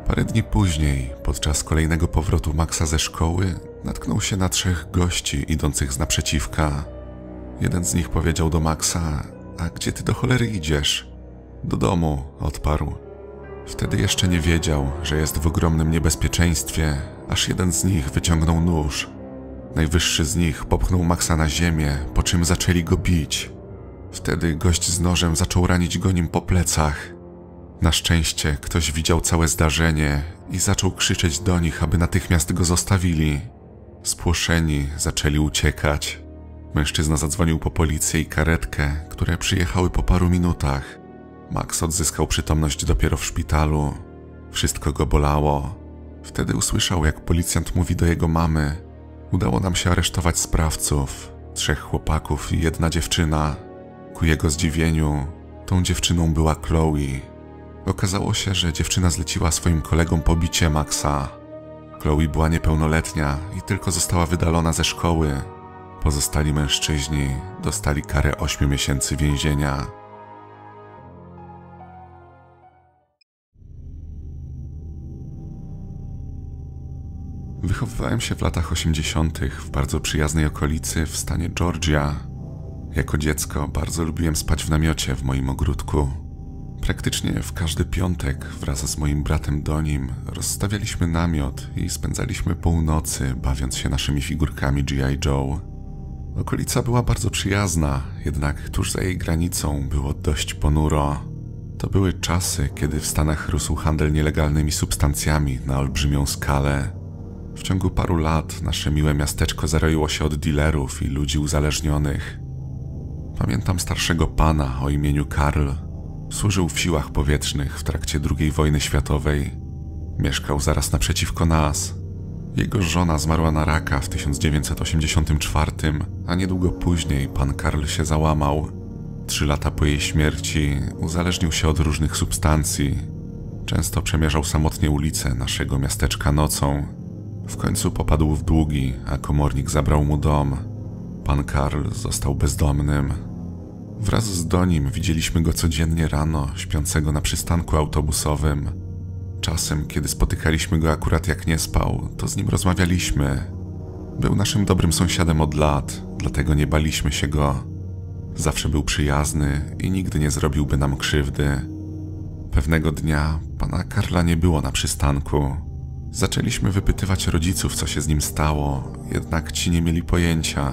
Parę dni później, podczas kolejnego powrotu Maxa ze szkoły, natknął się na trzech gości idących z naprzeciwka. Jeden z nich powiedział do Maxa: a gdzie ty do cholery idziesz? Do domu, odparł. Wtedy jeszcze nie wiedział, że jest w ogromnym niebezpieczeństwie, aż jeden z nich wyciągnął nóż. Najwyższy z nich popchnął Maxa na ziemię, po czym zaczęli go bić. Wtedy gość z nożem zaczął ranić go nim po plecach. Na szczęście ktoś widział całe zdarzenie i zaczął krzyczeć do nich, aby natychmiast go zostawili. Spłoszeni zaczęli uciekać. Mężczyzna zadzwonił po policję i karetkę, które przyjechały po paru minutach. Max odzyskał przytomność dopiero w szpitalu. Wszystko go bolało. Wtedy usłyszał, jak policjant mówi do jego mamy: udało nam się aresztować sprawców, 3 chłopaków i 1 dziewczyna. Ku jego zdziwieniu, tą dziewczyną była Chloe. Okazało się, że dziewczyna zleciła swoim kolegom pobicie Maxa. Chloe była niepełnoletnia i tylko została wydalona ze szkoły. Pozostali mężczyźni dostali karę 8 miesięcy więzienia. wychowywałem się w latach 80. w bardzo przyjaznej okolicy w stanie Georgia. Jako dziecko bardzo lubiłem spać w namiocie w moim ogródku. Praktycznie w każdy piątek wraz z moim bratem Donim rozstawialiśmy namiot i spędzaliśmy północy bawiąc się naszymi figurkami G.I. Joe. Okolica była bardzo przyjazna, jednak tuż za jej granicą było dość ponuro. To były czasy, kiedy w Stanach rósł handel nielegalnymi substancjami na olbrzymią skalę. W ciągu paru lat nasze miłe miasteczko zaroiło się od dilerów i ludzi uzależnionych. Pamiętam starszego pana o imieniu Karl. Służył w siłach powietrznych w trakcie II wojny światowej. Mieszkał zaraz naprzeciwko nas. Jego żona zmarła na raka w 1984, a niedługo później pan Karl się załamał. 3 lata po jej śmierci uzależnił się od różnych substancji. Często przemierzał samotnie ulice naszego miasteczka nocą. W końcu popadł w długi, a komornik zabrał mu dom. Pan Karl został bezdomnym. Wraz z Donim widzieliśmy go codziennie rano, śpiącego na przystanku autobusowym. Czasem, kiedy spotykaliśmy go akurat jak nie spał, to z nim rozmawialiśmy. Był naszym dobrym sąsiadem od lat, dlatego nie baliśmy się go. Zawsze był przyjazny i nigdy nie zrobiłby nam krzywdy. Pewnego dnia pana Karla nie było na przystanku. Zaczęliśmy wypytywać rodziców, co się z nim stało, jednak ci nie mieli pojęcia.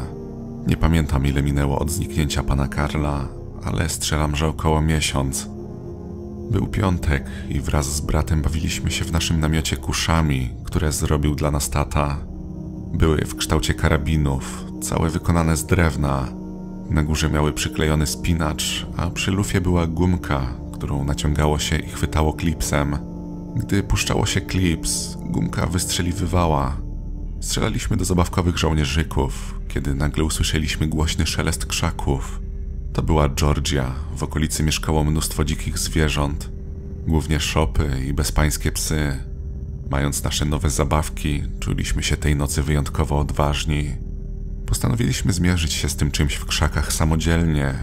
Nie pamiętam, ile minęło od zniknięcia pana Karla, ale strzelam, że około miesiąc. Był piątek i wraz z bratem bawiliśmy się w naszym namiocie kuszami, które zrobił dla nas tata. Były w kształcie karabinów, całe wykonane z drewna. Na górze miały przyklejony spinacz, a przy lufie była gumka, którą naciągało się i chwytało klipsem. Gdy puszczało się klips, gumka wystrzeliwywała. Strzelaliśmy do zabawkowych żołnierzyków, kiedy nagle usłyszeliśmy głośny szelest krzaków. To była Georgia, w okolicy mieszkało mnóstwo dzikich zwierząt, głównie szopy i bezpańskie psy. Mając nasze nowe zabawki, czuliśmy się tej nocy wyjątkowo odważni. Postanowiliśmy zmierzyć się z tym czymś w krzakach samodzielnie.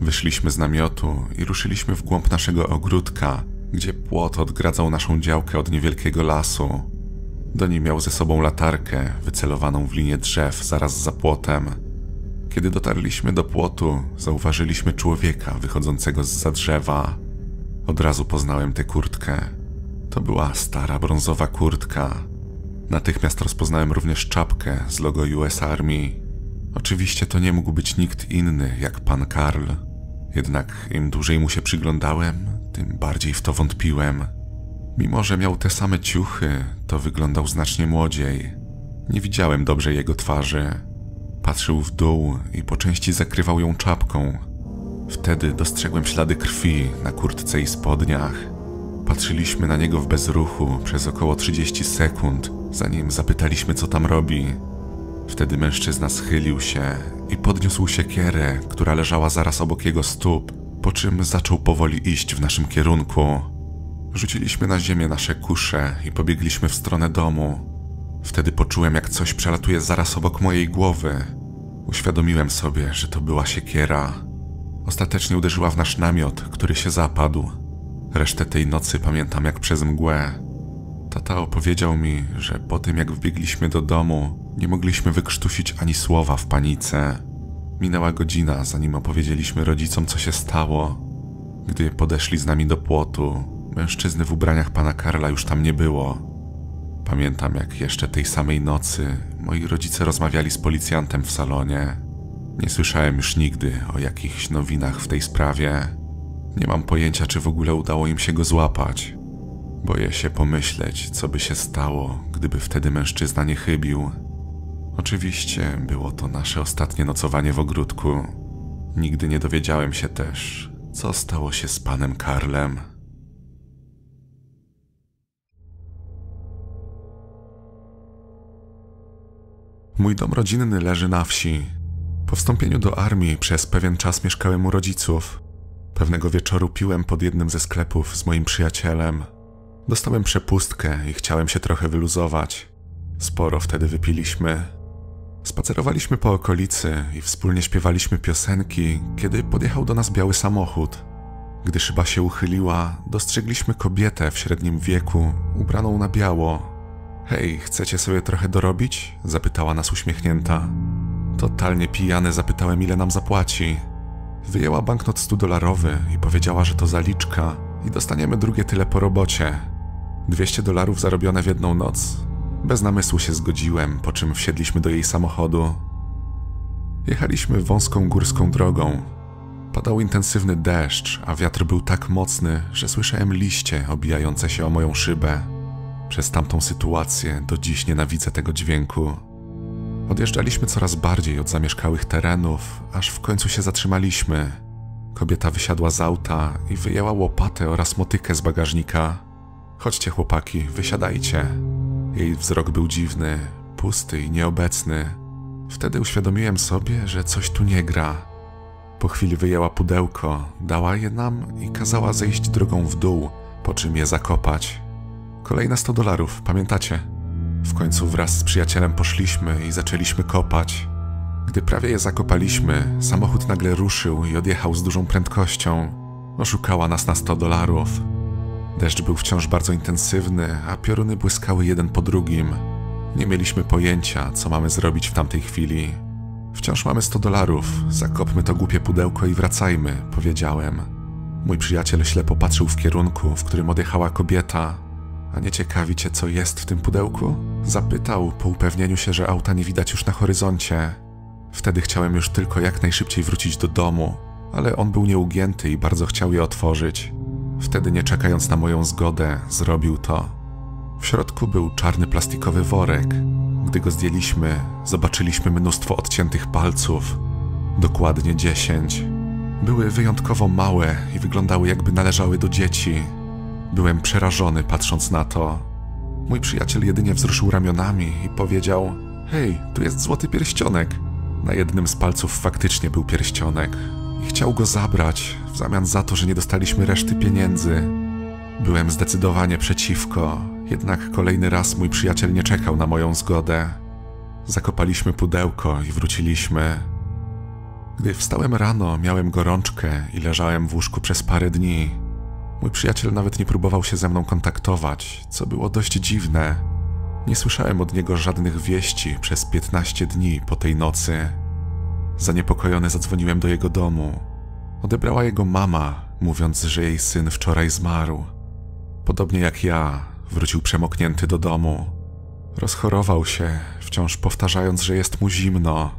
Wyszliśmy z namiotu i ruszyliśmy w głąb naszego ogródka, gdzie płot odgradzał naszą działkę od niewielkiego lasu. Doni miał ze sobą latarkę wycelowaną w linię drzew zaraz za płotem. Kiedy dotarliśmy do płotu, zauważyliśmy człowieka wychodzącego zza drzewa. Od razu poznałem tę kurtkę. To była stara brązowa kurtka. Natychmiast rozpoznałem również czapkę z logo US Army. Oczywiście to nie mógł być nikt inny jak pan Karl. Jednak im dłużej mu się przyglądałem, tym bardziej w to wątpiłem. Mimo że miał te same ciuchy, to wyglądał znacznie młodziej. Nie widziałem dobrze jego twarzy. Patrzył w dół i po części zakrywał ją czapką. Wtedy dostrzegłem ślady krwi na kurtce i spodniach. Patrzyliśmy na niego w bezruchu przez około 30 sekund, zanim zapytaliśmy, co tam robi. Wtedy mężczyzna schylił się i podniósł siekierę, która leżała zaraz obok jego stóp, po czym zaczął powoli iść w naszym kierunku. Rzuciliśmy na ziemię nasze kusze i pobiegliśmy w stronę domu. Wtedy poczułem, jak coś przelatuje zaraz obok mojej głowy. Uświadomiłem sobie, że to była siekiera. Ostatecznie uderzyła w nasz namiot, który się zapadł. Resztę tej nocy pamiętam jak przez mgłę. Tata opowiedział mi, że po tym jak wbiegliśmy do domu, nie mogliśmy wykrztusić ani słowa w panice. Minęła godzina, zanim opowiedzieliśmy rodzicom, co się stało. Gdy podeszli z nami do płotu, mężczyzny w ubraniach pana Karla już tam nie było. Pamiętam, jak jeszcze tej samej nocy moi rodzice rozmawiali z policjantem w salonie. Nie słyszałem już nigdy o jakichś nowinach w tej sprawie. Nie mam pojęcia, czy w ogóle udało im się go złapać. Boję się pomyśleć, co by się stało, gdyby wtedy mężczyzna nie chybił. Oczywiście było to nasze ostatnie nocowanie w ogródku. Nigdy nie dowiedziałem się też, co stało się z panem Karlem. Mój dom rodzinny leży na wsi. Po wstąpieniu do armii przez pewien czas mieszkałem u rodziców. Pewnego wieczoru piłem pod jednym ze sklepów z moim przyjacielem. Dostałem przepustkę i chciałem się trochę wyluzować. Sporo wtedy wypiliśmy. Spacerowaliśmy po okolicy i wspólnie śpiewaliśmy piosenki, kiedy podjechał do nas biały samochód. Gdy szyba się uchyliła, dostrzegliśmy kobietę w średnim wieku, ubraną na biało. Hej, chcecie sobie trochę dorobić? Zapytała nas uśmiechnięta. Totalnie pijany zapytałem, ile nam zapłaci. Wyjęła banknot $100 i powiedziała, że to zaliczka i dostaniemy drugie tyle po robocie. $200 zarobione w jedną noc. Bez namysłu się zgodziłem, po czym wsiedliśmy do jej samochodu. Jechaliśmy wąską górską drogą. Padał intensywny deszcz, a wiatr był tak mocny, że słyszałem liście obijające się o moją szybę. Przez tamtą sytuację do dziś nienawidzę tego dźwięku. Odjeżdżaliśmy coraz bardziej od zamieszkałych terenów, aż w końcu się zatrzymaliśmy. Kobieta wysiadła z auta i wyjęła łopatę oraz motykę z bagażnika. Chodźcie chłopaki, wysiadajcie. Jej wzrok był dziwny, pusty i nieobecny. Wtedy uświadomiłem sobie, że coś tu nie gra. Po chwili wyjęła pudełko, dała je nam i kazała zejść drogą w dół, po czym je zakopać. Kolejne $100, pamiętacie? W końcu wraz z przyjacielem poszliśmy i zaczęliśmy kopać. Gdy prawie je zakopaliśmy, samochód nagle ruszył i odjechał z dużą prędkością. Oszukała nas na $100. Deszcz był wciąż bardzo intensywny, a pioruny błyskały jeden po drugim. Nie mieliśmy pojęcia, co mamy zrobić w tamtej chwili. Wciąż mamy $100, zakopmy to głupie pudełko i wracajmy, powiedziałem. Mój przyjaciel ślepo patrzył w kierunku, w którym odjechała kobieta. A nie ciekawi cię, co jest w tym pudełku? Zapytał po upewnieniu się, że auta nie widać już na horyzoncie. Wtedy chciałem już tylko jak najszybciej wrócić do domu, ale on był nieugięty i bardzo chciał je otworzyć. Wtedy, nie czekając na moją zgodę, zrobił to. W środku był czarny plastikowy worek. Gdy go zdjęliśmy, zobaczyliśmy mnóstwo odciętych palców. Dokładnie 10. Były wyjątkowo małe i wyglądały, jakby należały do dzieci. Byłem przerażony, patrząc na to. Mój przyjaciel jedynie wzruszył ramionami i powiedział: hej, tu jest złoty pierścionek. Na jednym z palców faktycznie był pierścionek. I chciał go zabrać, w zamian za to, że nie dostaliśmy reszty pieniędzy. Byłem zdecydowanie przeciwko, jednak kolejny raz mój przyjaciel nie czekał na moją zgodę. Zakopaliśmy pudełko i wróciliśmy. Gdy wstałem rano, miałem gorączkę i leżałem w łóżku przez parę dni. Mój przyjaciel nawet nie próbował się ze mną kontaktować, co było dość dziwne. Nie słyszałem od niego żadnych wieści przez 15 dni po tej nocy. Zaniepokojony zadzwoniłem do jego domu. Odebrała jego mama, mówiąc, że jej syn wczoraj zmarł. Podobnie jak ja, wrócił przemoknięty do domu. Rozchorował się, wciąż powtarzając, że jest mu zimno.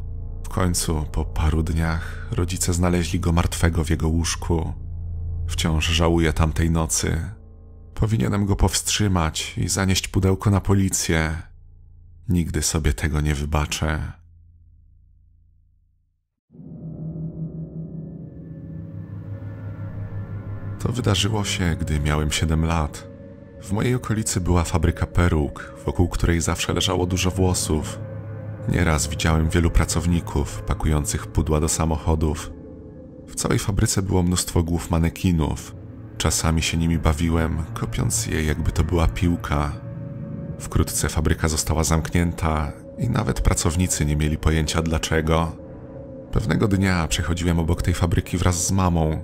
W końcu, po paru dniach, rodzice znaleźli go martwego w jego łóżku. Wciąż żałuję tamtej nocy. Powinienem go powstrzymać i zanieść pudełko na policję. Nigdy sobie tego nie wybaczę. To wydarzyło się, gdy miałem 7 lat. W mojej okolicy była fabryka peruk, wokół której zawsze leżało dużo włosów. Nieraz widziałem wielu pracowników pakujących pudła do samochodów. W całej fabryce było mnóstwo głów manekinów. Czasami się nimi bawiłem, kopiąc je, jakby to była piłka. Wkrótce fabryka została zamknięta i nawet pracownicy nie mieli pojęcia dlaczego. Pewnego dnia przechodziłem obok tej fabryki wraz z mamą.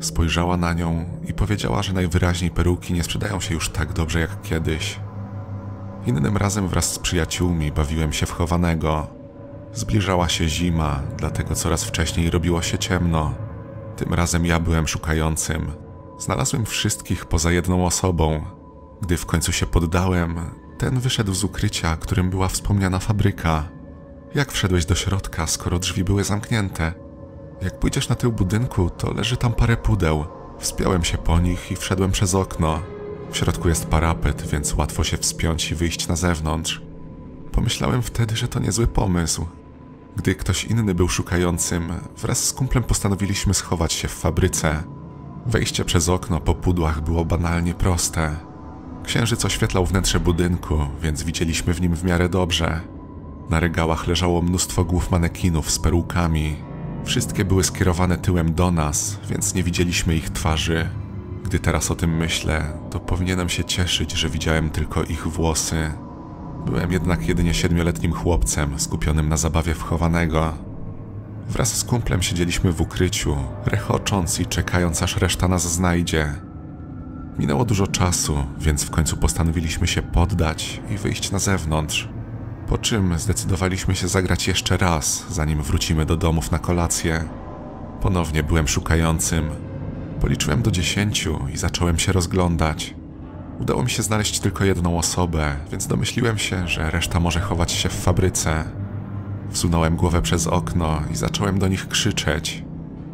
Spojrzała na nią i powiedziała, że najwyraźniej peruki nie sprzedają się już tak dobrze jak kiedyś. Innym razem wraz z przyjaciółmi bawiłem się w chowanego. Zbliżała się zima, dlatego coraz wcześniej robiło się ciemno. Tym razem ja byłem szukającym. Znalazłem wszystkich poza jedną osobą. Gdy w końcu się poddałem, ten wyszedł z ukrycia, którym była wspomniana fabryka. Jak wszedłeś do środka, skoro drzwi były zamknięte? Jak pójdziesz na tył budynku, to leży tam parę pudeł. Wspiąłem się po nich i wszedłem przez okno. W środku jest parapet, więc łatwo się wspiąć i wyjść na zewnątrz. Pomyślałem wtedy, że to niezły pomysł. Gdy ktoś inny był szukającym, wraz z kumplem postanowiliśmy schować się w fabryce. Wejście przez okno po pudłach było banalnie proste. Księżyc oświetlał wnętrze budynku, więc widzieliśmy w nim w miarę dobrze. Na regałach leżało mnóstwo głów manekinów z perukami. Wszystkie były skierowane tyłem do nas, więc nie widzieliśmy ich twarzy. Gdy teraz o tym myślę, to powinienem się cieszyć, że widziałem tylko ich włosy. Byłem jednak jedynie 7-letnim chłopcem skupionym na zabawie w chowanego. Wraz z kumplem siedzieliśmy w ukryciu, rechocząc i czekając, aż reszta nas znajdzie. Minęło dużo czasu, więc w końcu postanowiliśmy się poddać i wyjść na zewnątrz. Po czym zdecydowaliśmy się zagrać jeszcze raz, zanim wrócimy do domów na kolację. Ponownie byłem szukającym. Policzyłem do 10 i zacząłem się rozglądać. Udało mi się znaleźć tylko jedną osobę, więc domyśliłem się, że reszta może chować się w fabryce. Wsunąłem głowę przez okno i zacząłem do nich krzyczeć.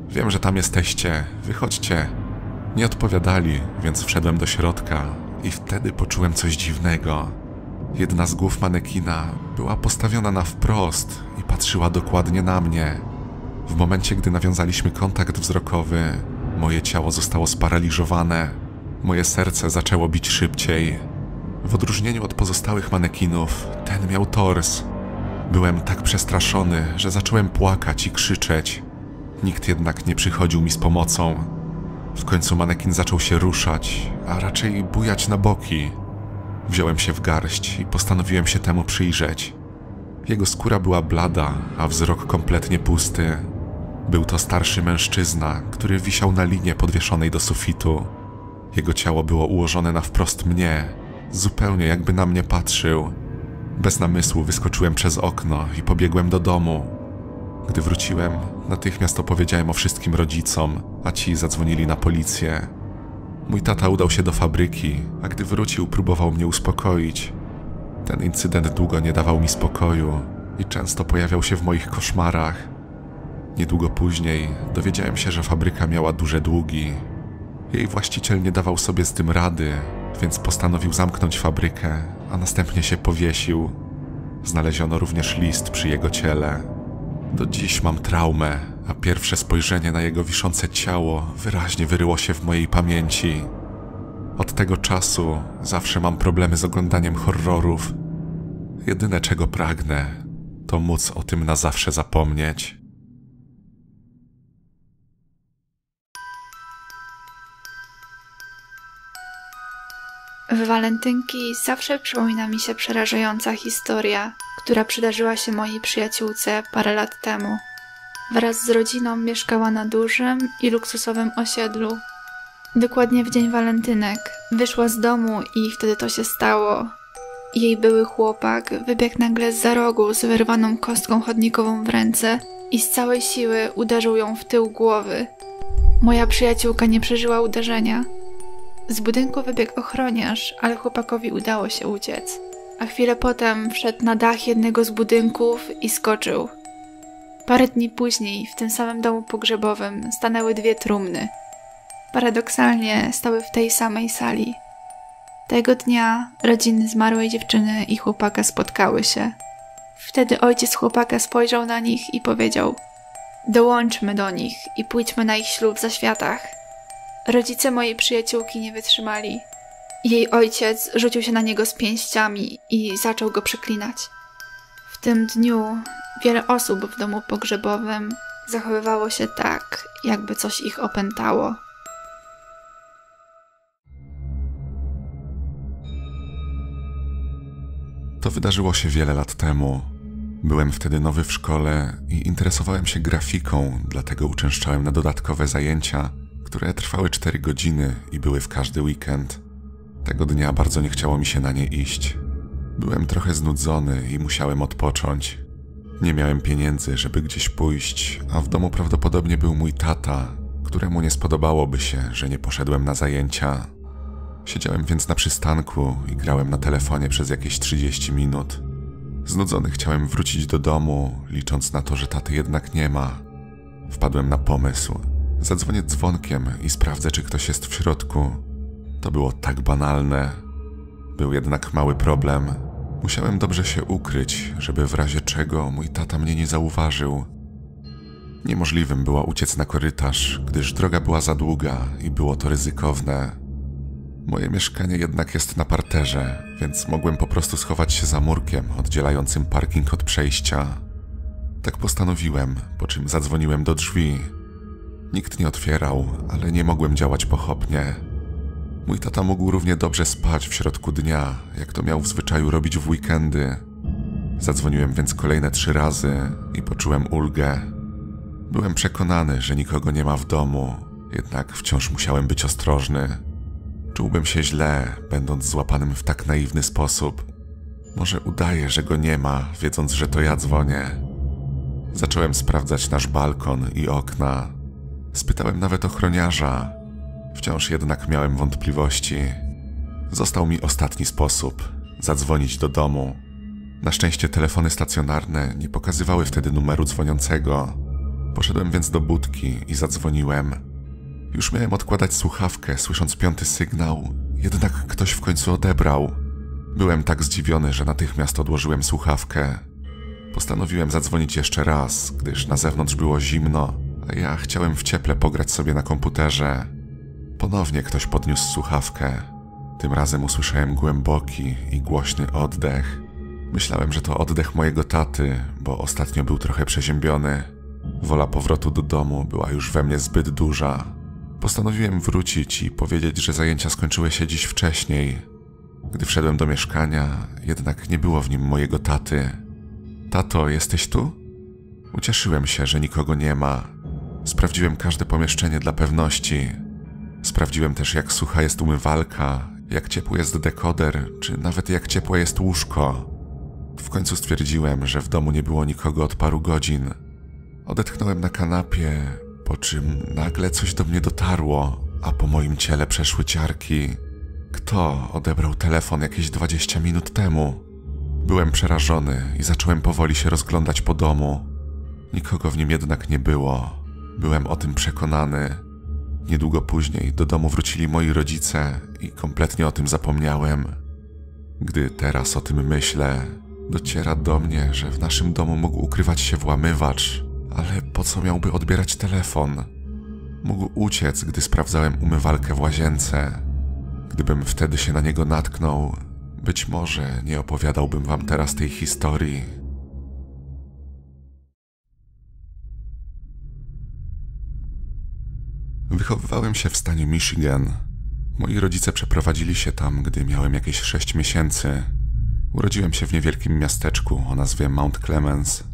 Wiem, że tam jesteście, wychodźcie. Nie odpowiadali, więc wszedłem do środka i wtedy poczułem coś dziwnego. Jedna z głów manekina była postawiona na wprost i patrzyła dokładnie na mnie. W momencie, gdy nawiązaliśmy kontakt wzrokowy, moje ciało zostało sparaliżowane. Moje serce zaczęło bić szybciej. W odróżnieniu od pozostałych manekinów, ten miał tors. Byłem tak przestraszony, że zacząłem płakać i krzyczeć. Nikt jednak nie przychodził mi z pomocą. W końcu manekin zaczął się ruszać, a raczej bujać na boki. Wziąłem się w garść i postanowiłem się temu przyjrzeć. Jego skóra była blada, a wzrok kompletnie pusty. Był to starszy mężczyzna, który wisiał na linie podwieszonej do sufitu. Jego ciało było ułożone na wprost mnie, zupełnie jakby na mnie patrzył. Bez namysłu wyskoczyłem przez okno i pobiegłem do domu. Gdy wróciłem, natychmiast opowiedziałem o wszystkim rodzicom, a ci zadzwonili na policję. Mój tata udał się do fabryki, a gdy wrócił, próbował mnie uspokoić. Ten incydent długo nie dawał mi spokoju i często pojawiał się w moich koszmarach. Niedługo później dowiedziałem się, że fabryka miała duże długi. Jej właściciel nie dawał sobie z tym rady, więc postanowił zamknąć fabrykę, a następnie się powiesił. Znaleziono również list przy jego ciele. Do dziś mam traumę, a pierwsze spojrzenie na jego wiszące ciało wyraźnie wyryło się w mojej pamięci. Od tego czasu zawsze mam problemy z oglądaniem horrorów. Jedyne, czego pragnę, to móc o tym na zawsze zapomnieć. W walentynki zawsze przypomina mi się przerażająca historia, która przydarzyła się mojej przyjaciółce parę lat temu. Wraz z rodziną mieszkała na dużym i luksusowym osiedlu. Dokładnie w dzień walentynek wyszła z domu i wtedy to się stało. Jej były chłopak wybiegł nagle zza rogu z wyrwaną kostką chodnikową w ręce i z całej siły uderzył ją w tył głowy. Moja przyjaciółka nie przeżyła uderzenia. Z budynku wybiegł ochroniarz, ale chłopakowi udało się uciec. A chwilę potem wszedł na dach jednego z budynków i skoczył. Parę dni później w tym samym domu pogrzebowym stanęły dwie trumny. Paradoksalnie stały w tej samej sali. Tego dnia rodziny zmarłej dziewczyny i chłopaka spotkały się. Wtedy ojciec chłopaka spojrzał na nich i powiedział: dołączmy do nich i pójdźmy na ich ślub za światach. Rodzice mojej przyjaciółki nie wytrzymali. Jej ojciec rzucił się na niego z pięściami i zaczął go przeklinać. W tym dniu wiele osób w domu pogrzebowym zachowywało się tak, jakby coś ich opętało. To wydarzyło się wiele lat temu. Byłem wtedy nowy w szkole i interesowałem się grafiką, dlatego uczęszczałem na dodatkowe zajęcia, które trwały 4 godziny i były w każdy weekend. Tego dnia bardzo nie chciało mi się na nie iść. Byłem trochę znudzony i musiałem odpocząć. Nie miałem pieniędzy, żeby gdzieś pójść, a w domu prawdopodobnie był mój tata, któremu nie spodobałoby się, że nie poszedłem na zajęcia. Siedziałem więc na przystanku i grałem na telefonie przez jakieś 30 minut. Znudzony chciałem wrócić do domu, licząc na to, że taty jednak nie ma. Wpadłem na pomysł. Zadzwonię dzwonkiem i sprawdzę, czy ktoś jest w środku. To było tak banalne. Był jednak mały problem. Musiałem dobrze się ukryć, żeby w razie czego mój tata mnie nie zauważył. Niemożliwym było uciec na korytarz, gdyż droga była za długa i było to ryzykowne. Moje mieszkanie jednak jest na parterze, więc mogłem po prostu schować się za murkiem oddzielającym parking od przejścia. Tak postanowiłem, po czym zadzwoniłem do drzwi. Nikt nie otwierał, ale nie mogłem działać pochopnie. Mój tata mógł równie dobrze spać w środku dnia, jak to miał w zwyczaju robić w weekendy. Zadzwoniłem więc kolejne 3 razy i poczułem ulgę. Byłem przekonany, że nikogo nie ma w domu, jednak wciąż musiałem być ostrożny. Czułbym się źle, będąc złapanym w tak naiwny sposób. Może udaję, że go nie ma, wiedząc, że to ja dzwonię. Zacząłem sprawdzać nasz balkon i okna. Spytałem nawet ochroniarza. Wciąż jednak miałem wątpliwości. Został mi ostatni sposób – zadzwonić do domu. Na szczęście telefony stacjonarne nie pokazywały wtedy numeru dzwoniącego. Poszedłem więc do budki i zadzwoniłem. Już miałem odkładać słuchawkę, słysząc piąty sygnał, jednak ktoś w końcu odebrał. Byłem tak zdziwiony, że natychmiast odłożyłem słuchawkę. Postanowiłem zadzwonić jeszcze raz, gdyż na zewnątrz było zimno, a ja chciałem w cieple pograć sobie na komputerze. Ponownie ktoś podniósł słuchawkę. Tym razem usłyszałem głęboki i głośny oddech. Myślałem, że to oddech mojego taty, bo ostatnio był trochę przeziębiony. Wola powrotu do domu była już we mnie zbyt duża. Postanowiłem wrócić i powiedzieć, że zajęcia skończyły się dziś wcześniej. Gdy wszedłem do mieszkania, jednak nie było w nim mojego taty. Tato, jesteś tu? Ucieszyłem się, że nikogo nie ma. Sprawdziłem każde pomieszczenie dla pewności. Sprawdziłem też, jak sucha jest umywalka, jak ciepły jest dekoder, czy nawet jak ciepłe jest łóżko. W końcu stwierdziłem, że w domu nie było nikogo od paru godzin. Odetchnąłem na kanapie, po czym nagle coś do mnie dotarło, a po moim ciele przeszły ciarki. Kto odebrał telefon jakieś 20 minut temu? Byłem przerażony i zacząłem powoli się rozglądać po domu. Nikogo w nim jednak nie było. Byłem o tym przekonany. Niedługo później do domu wrócili moi rodzice i kompletnie o tym zapomniałem. Gdy teraz o tym myślę, dociera do mnie, że w naszym domu mógł ukrywać się włamywacz, ale po co miałby odbierać telefon? Mógł uciec, gdy sprawdzałem umywalkę w łazience. Gdybym wtedy się na niego natknął, być może nie opowiadałbym wam teraz tej historii. Wychowywałem się w stanie Michigan. Moi rodzice przeprowadzili się tam, gdy miałem jakieś 6 miesięcy. Urodziłem się w niewielkim miasteczku o nazwie Mount Clemens.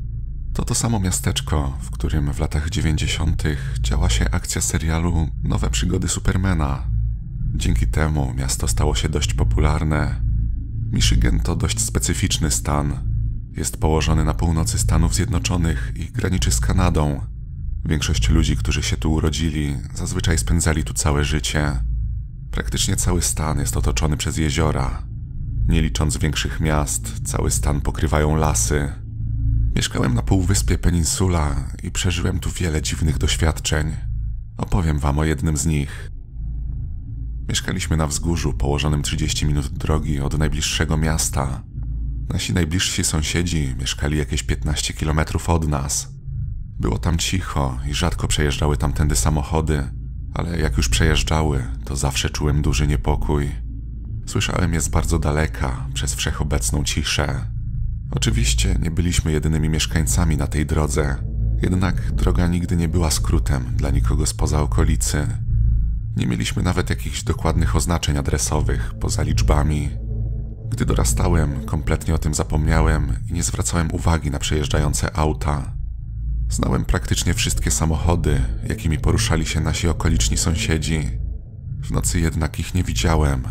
To to samo miasteczko, w którym w latach 90. działa się akcja serialu Nowe przygody Supermana. Dzięki temu miasto stało się dość popularne. Michigan to dość specyficzny stan. Jest położony na północy Stanów Zjednoczonych i graniczy z Kanadą. Większość ludzi, którzy się tu urodzili, zazwyczaj spędzali tu całe życie. Praktycznie cały stan jest otoczony przez jeziora. Nie licząc większych miast, cały stan pokrywają lasy. Mieszkałem na półwyspie Peninsula i przeżyłem tu wiele dziwnych doświadczeń. Opowiem wam o jednym z nich. Mieszkaliśmy na wzgórzu położonym 30 minut drogi od najbliższego miasta. Nasi najbliżsi sąsiedzi mieszkali jakieś 15 km od nas. Było tam cicho i rzadko przejeżdżały tamtędy samochody, ale jak już przejeżdżały, to zawsze czułem duży niepokój. Słyszałem je z bardzo daleka, przez wszechobecną ciszę. Oczywiście nie byliśmy jedynymi mieszkańcami na tej drodze, jednak droga nigdy nie była skrótem dla nikogo spoza okolicy. Nie mieliśmy nawet jakichś dokładnych oznaczeń adresowych, poza liczbami. Gdy dorastałem, kompletnie o tym zapomniałem i nie zwracałem uwagi na przejeżdżające auta. Znałem praktycznie wszystkie samochody, jakimi poruszali się nasi okoliczni sąsiedzi. W nocy jednak ich nie widziałem.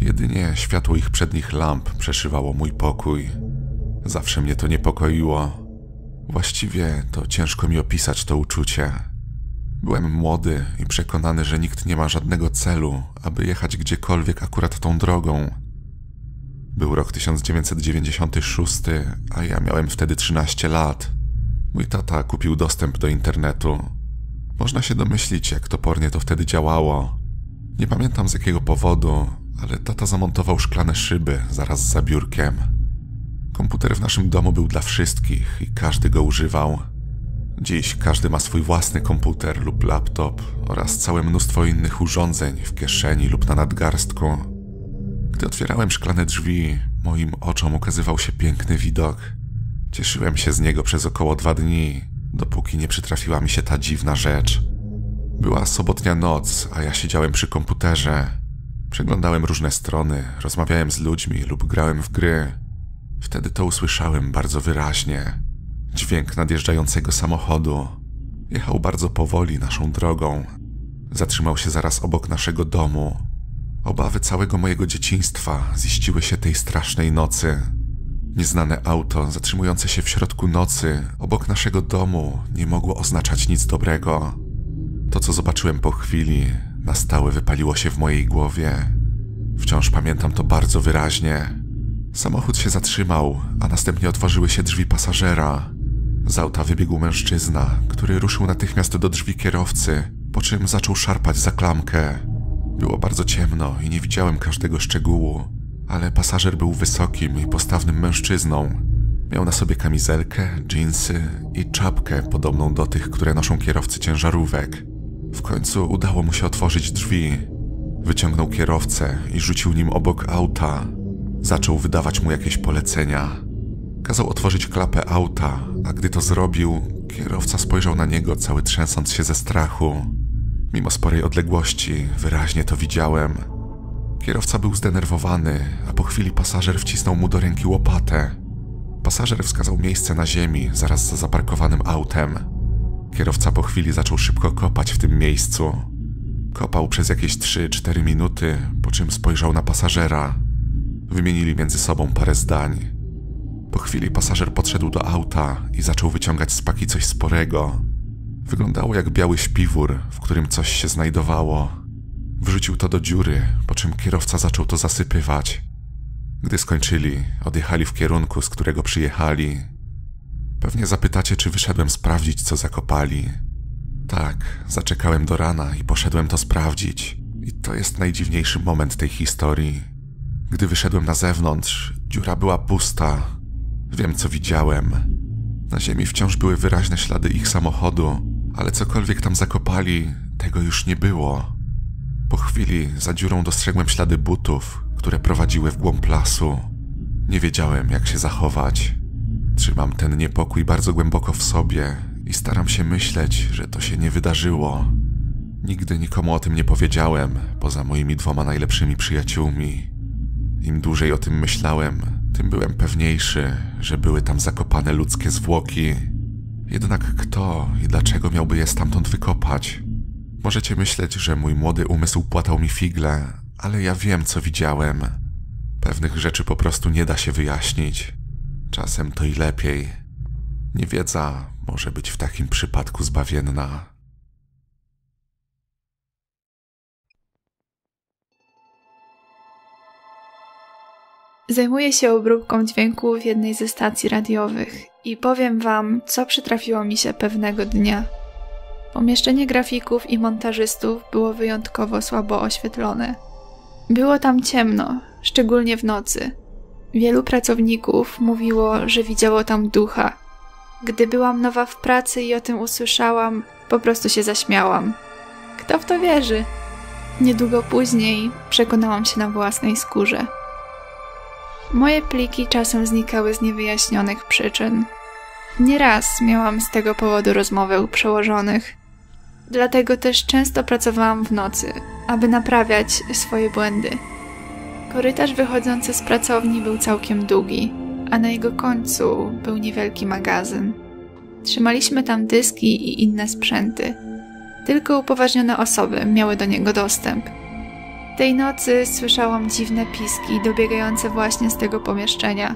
Jedynie światło ich przednich lamp przeszywało mój pokój. Zawsze mnie to niepokoiło. Właściwie to ciężko mi opisać to uczucie. Byłem młody i przekonany, że nikt nie ma żadnego celu, aby jechać gdziekolwiek akurat tą drogą. Był rok 1996, a ja miałem wtedy 13 lat. Mój tata kupił dostęp do internetu. Można się domyślić, jak topornie to wtedy działało. Nie pamiętam z jakiego powodu, ale tata zamontował szklane szyby zaraz za biurkiem. Komputer w naszym domu był dla wszystkich i każdy go używał. Dziś każdy ma swój własny komputer lub laptop oraz całe mnóstwo innych urządzeń w kieszeni lub na nadgarstku. Gdy otwierałem szklane drzwi, moim oczom ukazywał się piękny widok. Cieszyłem się z niego przez około 2 dni, dopóki nie przytrafiła mi się ta dziwna rzecz. Była sobotnia noc, a ja siedziałem przy komputerze. Przeglądałem różne strony, rozmawiałem z ludźmi lub grałem w gry. Wtedy to usłyszałem bardzo wyraźnie. Dźwięk nadjeżdżającego samochodu. Jechał bardzo powoli naszą drogą. Zatrzymał się zaraz obok naszego domu. Obawy całego mojego dzieciństwa ziściły się tej strasznej nocy. Nieznane auto zatrzymujące się w środku nocy obok naszego domu nie mogło oznaczać nic dobrego. To, co zobaczyłem po chwili, na stałe wypaliło się w mojej głowie. Wciąż pamiętam to bardzo wyraźnie. Samochód się zatrzymał, a następnie otworzyły się drzwi pasażera. Z auta wybiegł mężczyzna, który ruszył natychmiast do drzwi kierowcy, po czym zaczął szarpać za klamkę. Było bardzo ciemno i nie widziałem każdego szczegółu, ale pasażer był wysokim i postawnym mężczyzną. Miał na sobie kamizelkę, dżinsy i czapkę podobną do tych, które noszą kierowcy ciężarówek. W końcu udało mu się otworzyć drzwi. Wyciągnął kierowcę i rzucił nim obok auta. Zaczął wydawać mu jakieś polecenia. Kazał otworzyć klapę auta, a gdy to zrobił, kierowca spojrzał na niego cały trzęsąc się ze strachu. Mimo sporej odległości wyraźnie to widziałem. Kierowca był zdenerwowany, a po chwili pasażer wcisnął mu do ręki łopatę. Pasażer wskazał miejsce na ziemi zaraz za zaparkowanym autem. Kierowca po chwili zaczął szybko kopać w tym miejscu. Kopał przez jakieś 3-4 minuty, po czym spojrzał na pasażera. Wymienili między sobą parę zdań. Po chwili pasażer podszedł do auta i zaczął wyciągać z paki coś sporego. Wyglądało jak biały śpiwór, w którym coś się znajdowało. Wrzucił to do dziury, po czym kierowca zaczął to zasypywać. Gdy skończyli, odjechali w kierunku, z którego przyjechali. Pewnie zapytacie, czy wyszedłem sprawdzić, co zakopali. Tak, zaczekałem do rana i poszedłem to sprawdzić. I to jest najdziwniejszy moment tej historii. Gdy wyszedłem na zewnątrz, dziura była pusta. Wiem, co widziałem. Na ziemi wciąż były wyraźne ślady ich samochodu, ale cokolwiek tam zakopali, tego już nie było. Po chwili za dziurą dostrzegłem ślady butów, które prowadziły w głąb lasu. Nie wiedziałem, jak się zachować. Trzymam ten niepokój bardzo głęboko w sobie i staram się myśleć, że to się nie wydarzyło. Nigdy nikomu o tym nie powiedziałem, poza moimi 2 najlepszymi przyjaciółmi. Im dłużej o tym myślałem, tym byłem pewniejszy, że były tam zakopane ludzkie zwłoki. Jednak kto i dlaczego miałby je stamtąd wykopać? Możecie myśleć, że mój młody umysł płatał mi figle, ale ja wiem, co widziałem. Pewnych rzeczy po prostu nie da się wyjaśnić. Czasem to i lepiej. Niewiedza może być w takim przypadku zbawienna. Zajmuję się obróbką dźwięku w jednej ze stacji radiowych i powiem wam, co przytrafiło mi się pewnego dnia. Pomieszczenie grafików i montażystów było wyjątkowo słabo oświetlone. Było tam ciemno, szczególnie w nocy. Wielu pracowników mówiło, że widziało tam ducha. Gdy byłam nowa w pracy i o tym usłyszałam, po prostu się zaśmiałam. Kto w to wierzy? Niedługo później przekonałam się na własnej skórze. Moje pliki czasem znikały z niewyjaśnionych przyczyn. Nieraz miałam z tego powodu rozmowę u przełożonych. Dlatego też często pracowałam w nocy, aby naprawiać swoje błędy. Korytarz wychodzący z pracowni był całkiem długi, a na jego końcu był niewielki magazyn. Trzymaliśmy tam dyski i inne sprzęty. Tylko upoważnione osoby miały do niego dostęp. Tej nocy słyszałam dziwne piski dobiegające właśnie z tego pomieszczenia.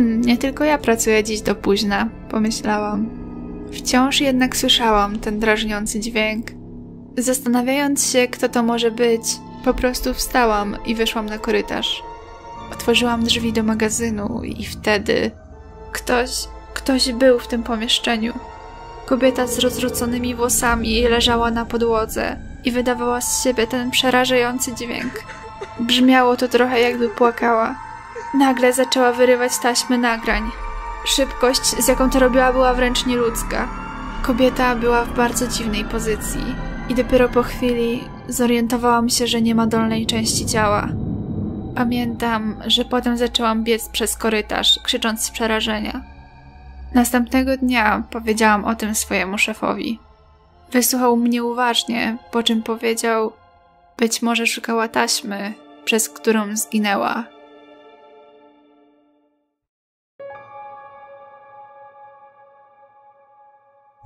Nie tylko ja pracuję dziś do późna, pomyślałam. Wciąż jednak słyszałam ten drażniący dźwięk. Zastanawiając się, kto to może być, po prostu wstałam i wyszłam na korytarz. Otworzyłam drzwi do magazynu i wtedy... Ktoś był w tym pomieszczeniu. Kobieta z rozrzuconymi włosami leżała na podłodze i wydawała z siebie ten przerażający dźwięk. Brzmiało to trochę, jakby płakała. Nagle zaczęła wyrywać taśmy nagrań. Szybkość, z jaką to robiła, była wręcz nieludzka. Kobieta była w bardzo dziwnej pozycji i dopiero po chwili zorientowałam się, że nie ma dolnej części ciała. Pamiętam, że potem zaczęłam biec przez korytarz, krzycząc z przerażenia. Następnego dnia powiedziałam o tym swojemu szefowi. Wysłuchał mnie uważnie, po czym powiedział: być może szukała taśmy, przez którą zginęła.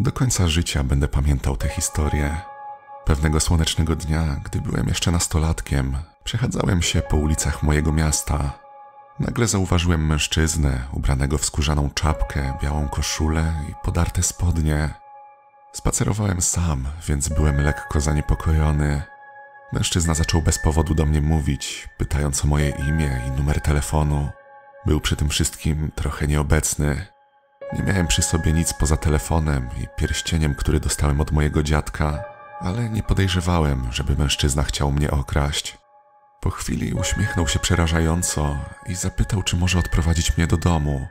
Do końca życia będę pamiętał tę historię. Pewnego słonecznego dnia, gdy byłem jeszcze nastolatkiem, Przechadzałem się po ulicach mojego miasta. Nagle zauważyłem mężczyznę ubranego w skórzaną czapkę, białą koszulę i podarte spodnie. Spacerowałem sam, więc byłem lekko zaniepokojony. Mężczyzna zaczął bez powodu do mnie mówić, pytając o moje imię i numer telefonu. Był przy tym wszystkim trochę nieobecny. Nie miałem przy sobie nic poza telefonem i pierścieniem, który dostałem od mojego dziadka, ale nie podejrzewałem, żeby mężczyzna chciał mnie okraść. Po chwili uśmiechnął się przerażająco i zapytał, czy może odprowadzić mnie do domu.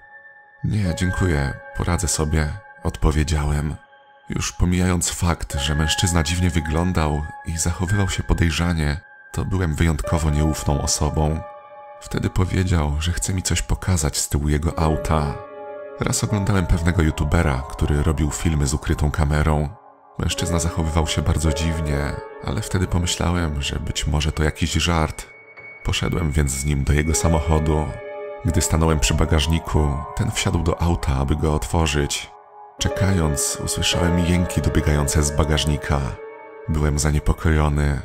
Nie, dziękuję, poradzę sobie, odpowiedziałem. Już pomijając fakt, że mężczyzna dziwnie wyglądał i zachowywał się podejrzanie, to byłem wyjątkowo nieufną osobą. Wtedy powiedział, że chce mi coś pokazać z tyłu jego auta. Raz oglądałem pewnego youtubera, który robił filmy z ukrytą kamerą. Mężczyzna zachowywał się bardzo dziwnie, ale wtedy pomyślałem, że być może to jakiś żart. Poszedłem więc z nim do jego samochodu. Gdy stanąłem przy bagażniku, ten wsiadł do auta, aby go otworzyć. Czekając, usłyszałem jęki dobiegające z bagażnika. Byłem zaniepokojony.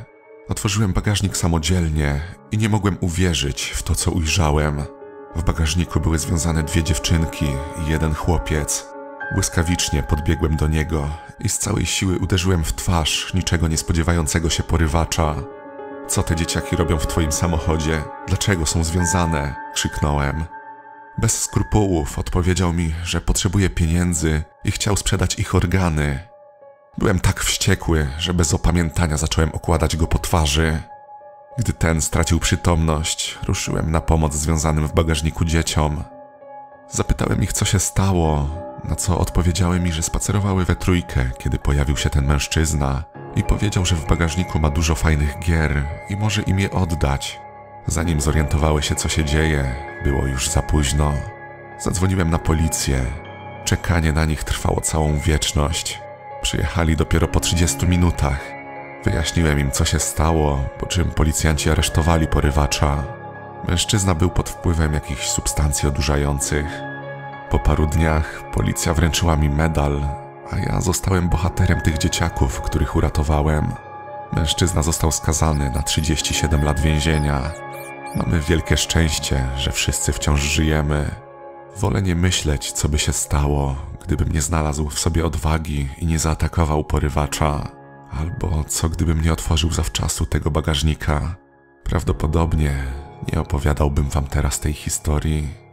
Otworzyłem bagażnik samodzielnie i nie mogłem uwierzyć w to, co ujrzałem. W bagażniku były związane dwie dziewczynki i jeden chłopiec. Błyskawicznie podbiegłem do niego i z całej siły uderzyłem w twarz niczego niespodziewającego się porywacza. „Co te dzieciaki robią w twoim samochodzie? Dlaczego są związane?” krzyknąłem. Bez skrupułów odpowiedział mi, że potrzebuje pieniędzy i chciał sprzedać ich organy. Byłem tak wściekły, że bez opamiętania zacząłem okładać go po twarzy. Gdy ten stracił przytomność, ruszyłem na pomoc związanym w bagażniku dzieciom. Zapytałem ich, co się stało, na co odpowiedziały mi, że spacerowały we trójkę, kiedy pojawił się ten mężczyzna i powiedział, że w bagażniku ma dużo fajnych gier i może im je oddać. Zanim zorientowały się, co się dzieje, było już za późno. Zadzwoniłem na policję. Czekanie na nich trwało całą wieczność. Przyjechali dopiero po 30 minutach. Wyjaśniłem im, co się stało, po czym policjanci aresztowali porywacza. Mężczyzna był pod wpływem jakichś substancji odurzających. Po paru dniach policja wręczyła mi medal, a ja zostałem bohaterem tych dzieciaków, których uratowałem. Mężczyzna został skazany na 37 lat więzienia. Mamy wielkie szczęście, że wszyscy wciąż żyjemy. Wolę nie myśleć, co by się stało, gdybym nie znalazł w sobie odwagi i nie zaatakował porywacza. Albo co gdybym nie otworzył zawczasu tego bagażnika. Prawdopodobnie nie opowiadałbym wam teraz tej historii.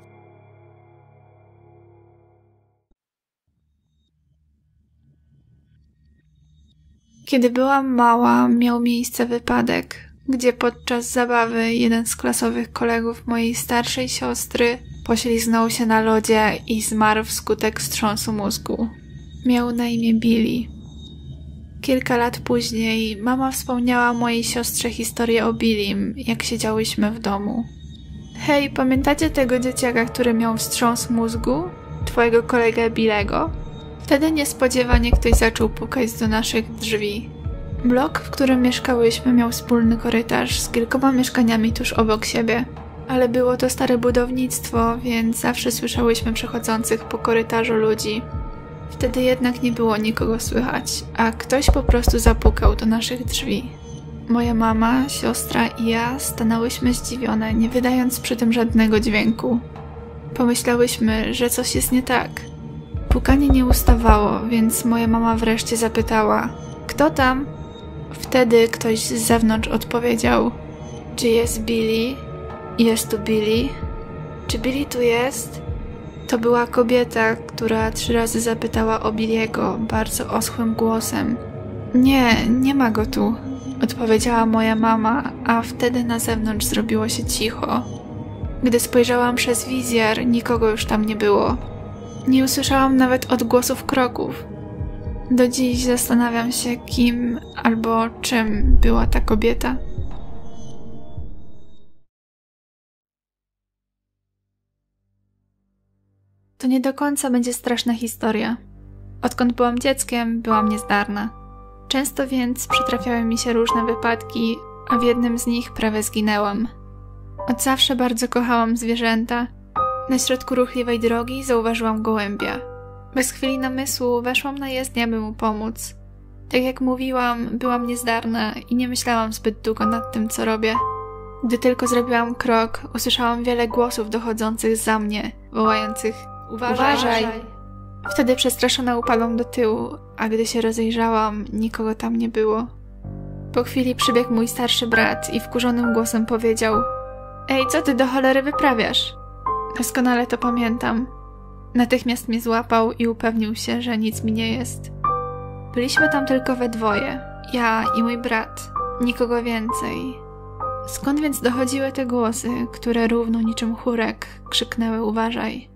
Kiedy byłam mała, miał miejsce wypadek, gdzie podczas zabawy jeden z klasowych kolegów mojej starszej siostry pośliznął się na lodzie i zmarł wskutek wstrząsu mózgu. Miał na imię Billy. Kilka lat później mama wspomniała mojej siostrze historię o Billim, jak siedziałyśmy w domu. „Hej, pamiętacie tego dzieciaka, który miał wstrząs mózgu? Twojego kolegę Billego?” Wtedy niespodziewanie ktoś zaczął pukać do naszych drzwi. Blok, w którym mieszkałyśmy, miał wspólny korytarz z kilkoma mieszkaniami tuż obok siebie. Ale było to stare budownictwo, więc zawsze słyszałyśmy przechodzących po korytarzu ludzi. Wtedy jednak nie było nikogo słychać, a ktoś po prostu zapukał do naszych drzwi. Moja mama, siostra i ja stanęłyśmy zdziwione, nie wydając przy tym żadnego dźwięku. Pomyślałyśmy, że coś jest nie tak. Pukanie nie ustawało, więc moja mama wreszcie zapytała: „Kto tam?” Wtedy ktoś z zewnątrz odpowiedział: „Czy jest Billy? Jest tu Billy? Czy Billy tu jest?” To była kobieta, która 3 razy zapytała o Billiego bardzo oschłym głosem. „Nie, nie ma go tu”, odpowiedziała moja mama, a wtedy na zewnątrz zrobiło się cicho. Gdy spojrzałam przez wizjer, nikogo już tam nie było. Nie usłyszałam nawet odgłosów kroków. Do dziś zastanawiam się, kim albo czym była ta kobieta. To nie do końca będzie straszna historia. Odkąd byłam dzieckiem, byłam niezdarna. Często więc przytrafiały mi się różne wypadki, a w jednym z nich prawie zginęłam. Od zawsze bardzo kochałam zwierzęta. Na środku ruchliwej drogi zauważyłam gołębia. Bez chwili namysłu weszłam na jezdnię, by mu pomóc. Tak jak mówiłam, byłam niezdarna i nie myślałam zbyt długo nad tym, co robię. Gdy tylko zrobiłam krok, usłyszałam wiele głosów dochodzących za mnie, wołających: uważaj! Wtedy przestraszona upadłam do tyłu, a gdy się rozejrzałam, nikogo tam nie było. Po chwili przybiegł mój starszy brat i wkurzonym głosem powiedział: ej, co ty do cholery wyprawiasz? Doskonale to pamiętam. Natychmiast mnie złapał i upewnił się, że nic mi nie jest. Byliśmy tam tylko we dwoje, ja i mój brat, nikogo więcej. Skąd więc dochodziły te głosy, które równo niczym chórek krzyknęły: uważaj?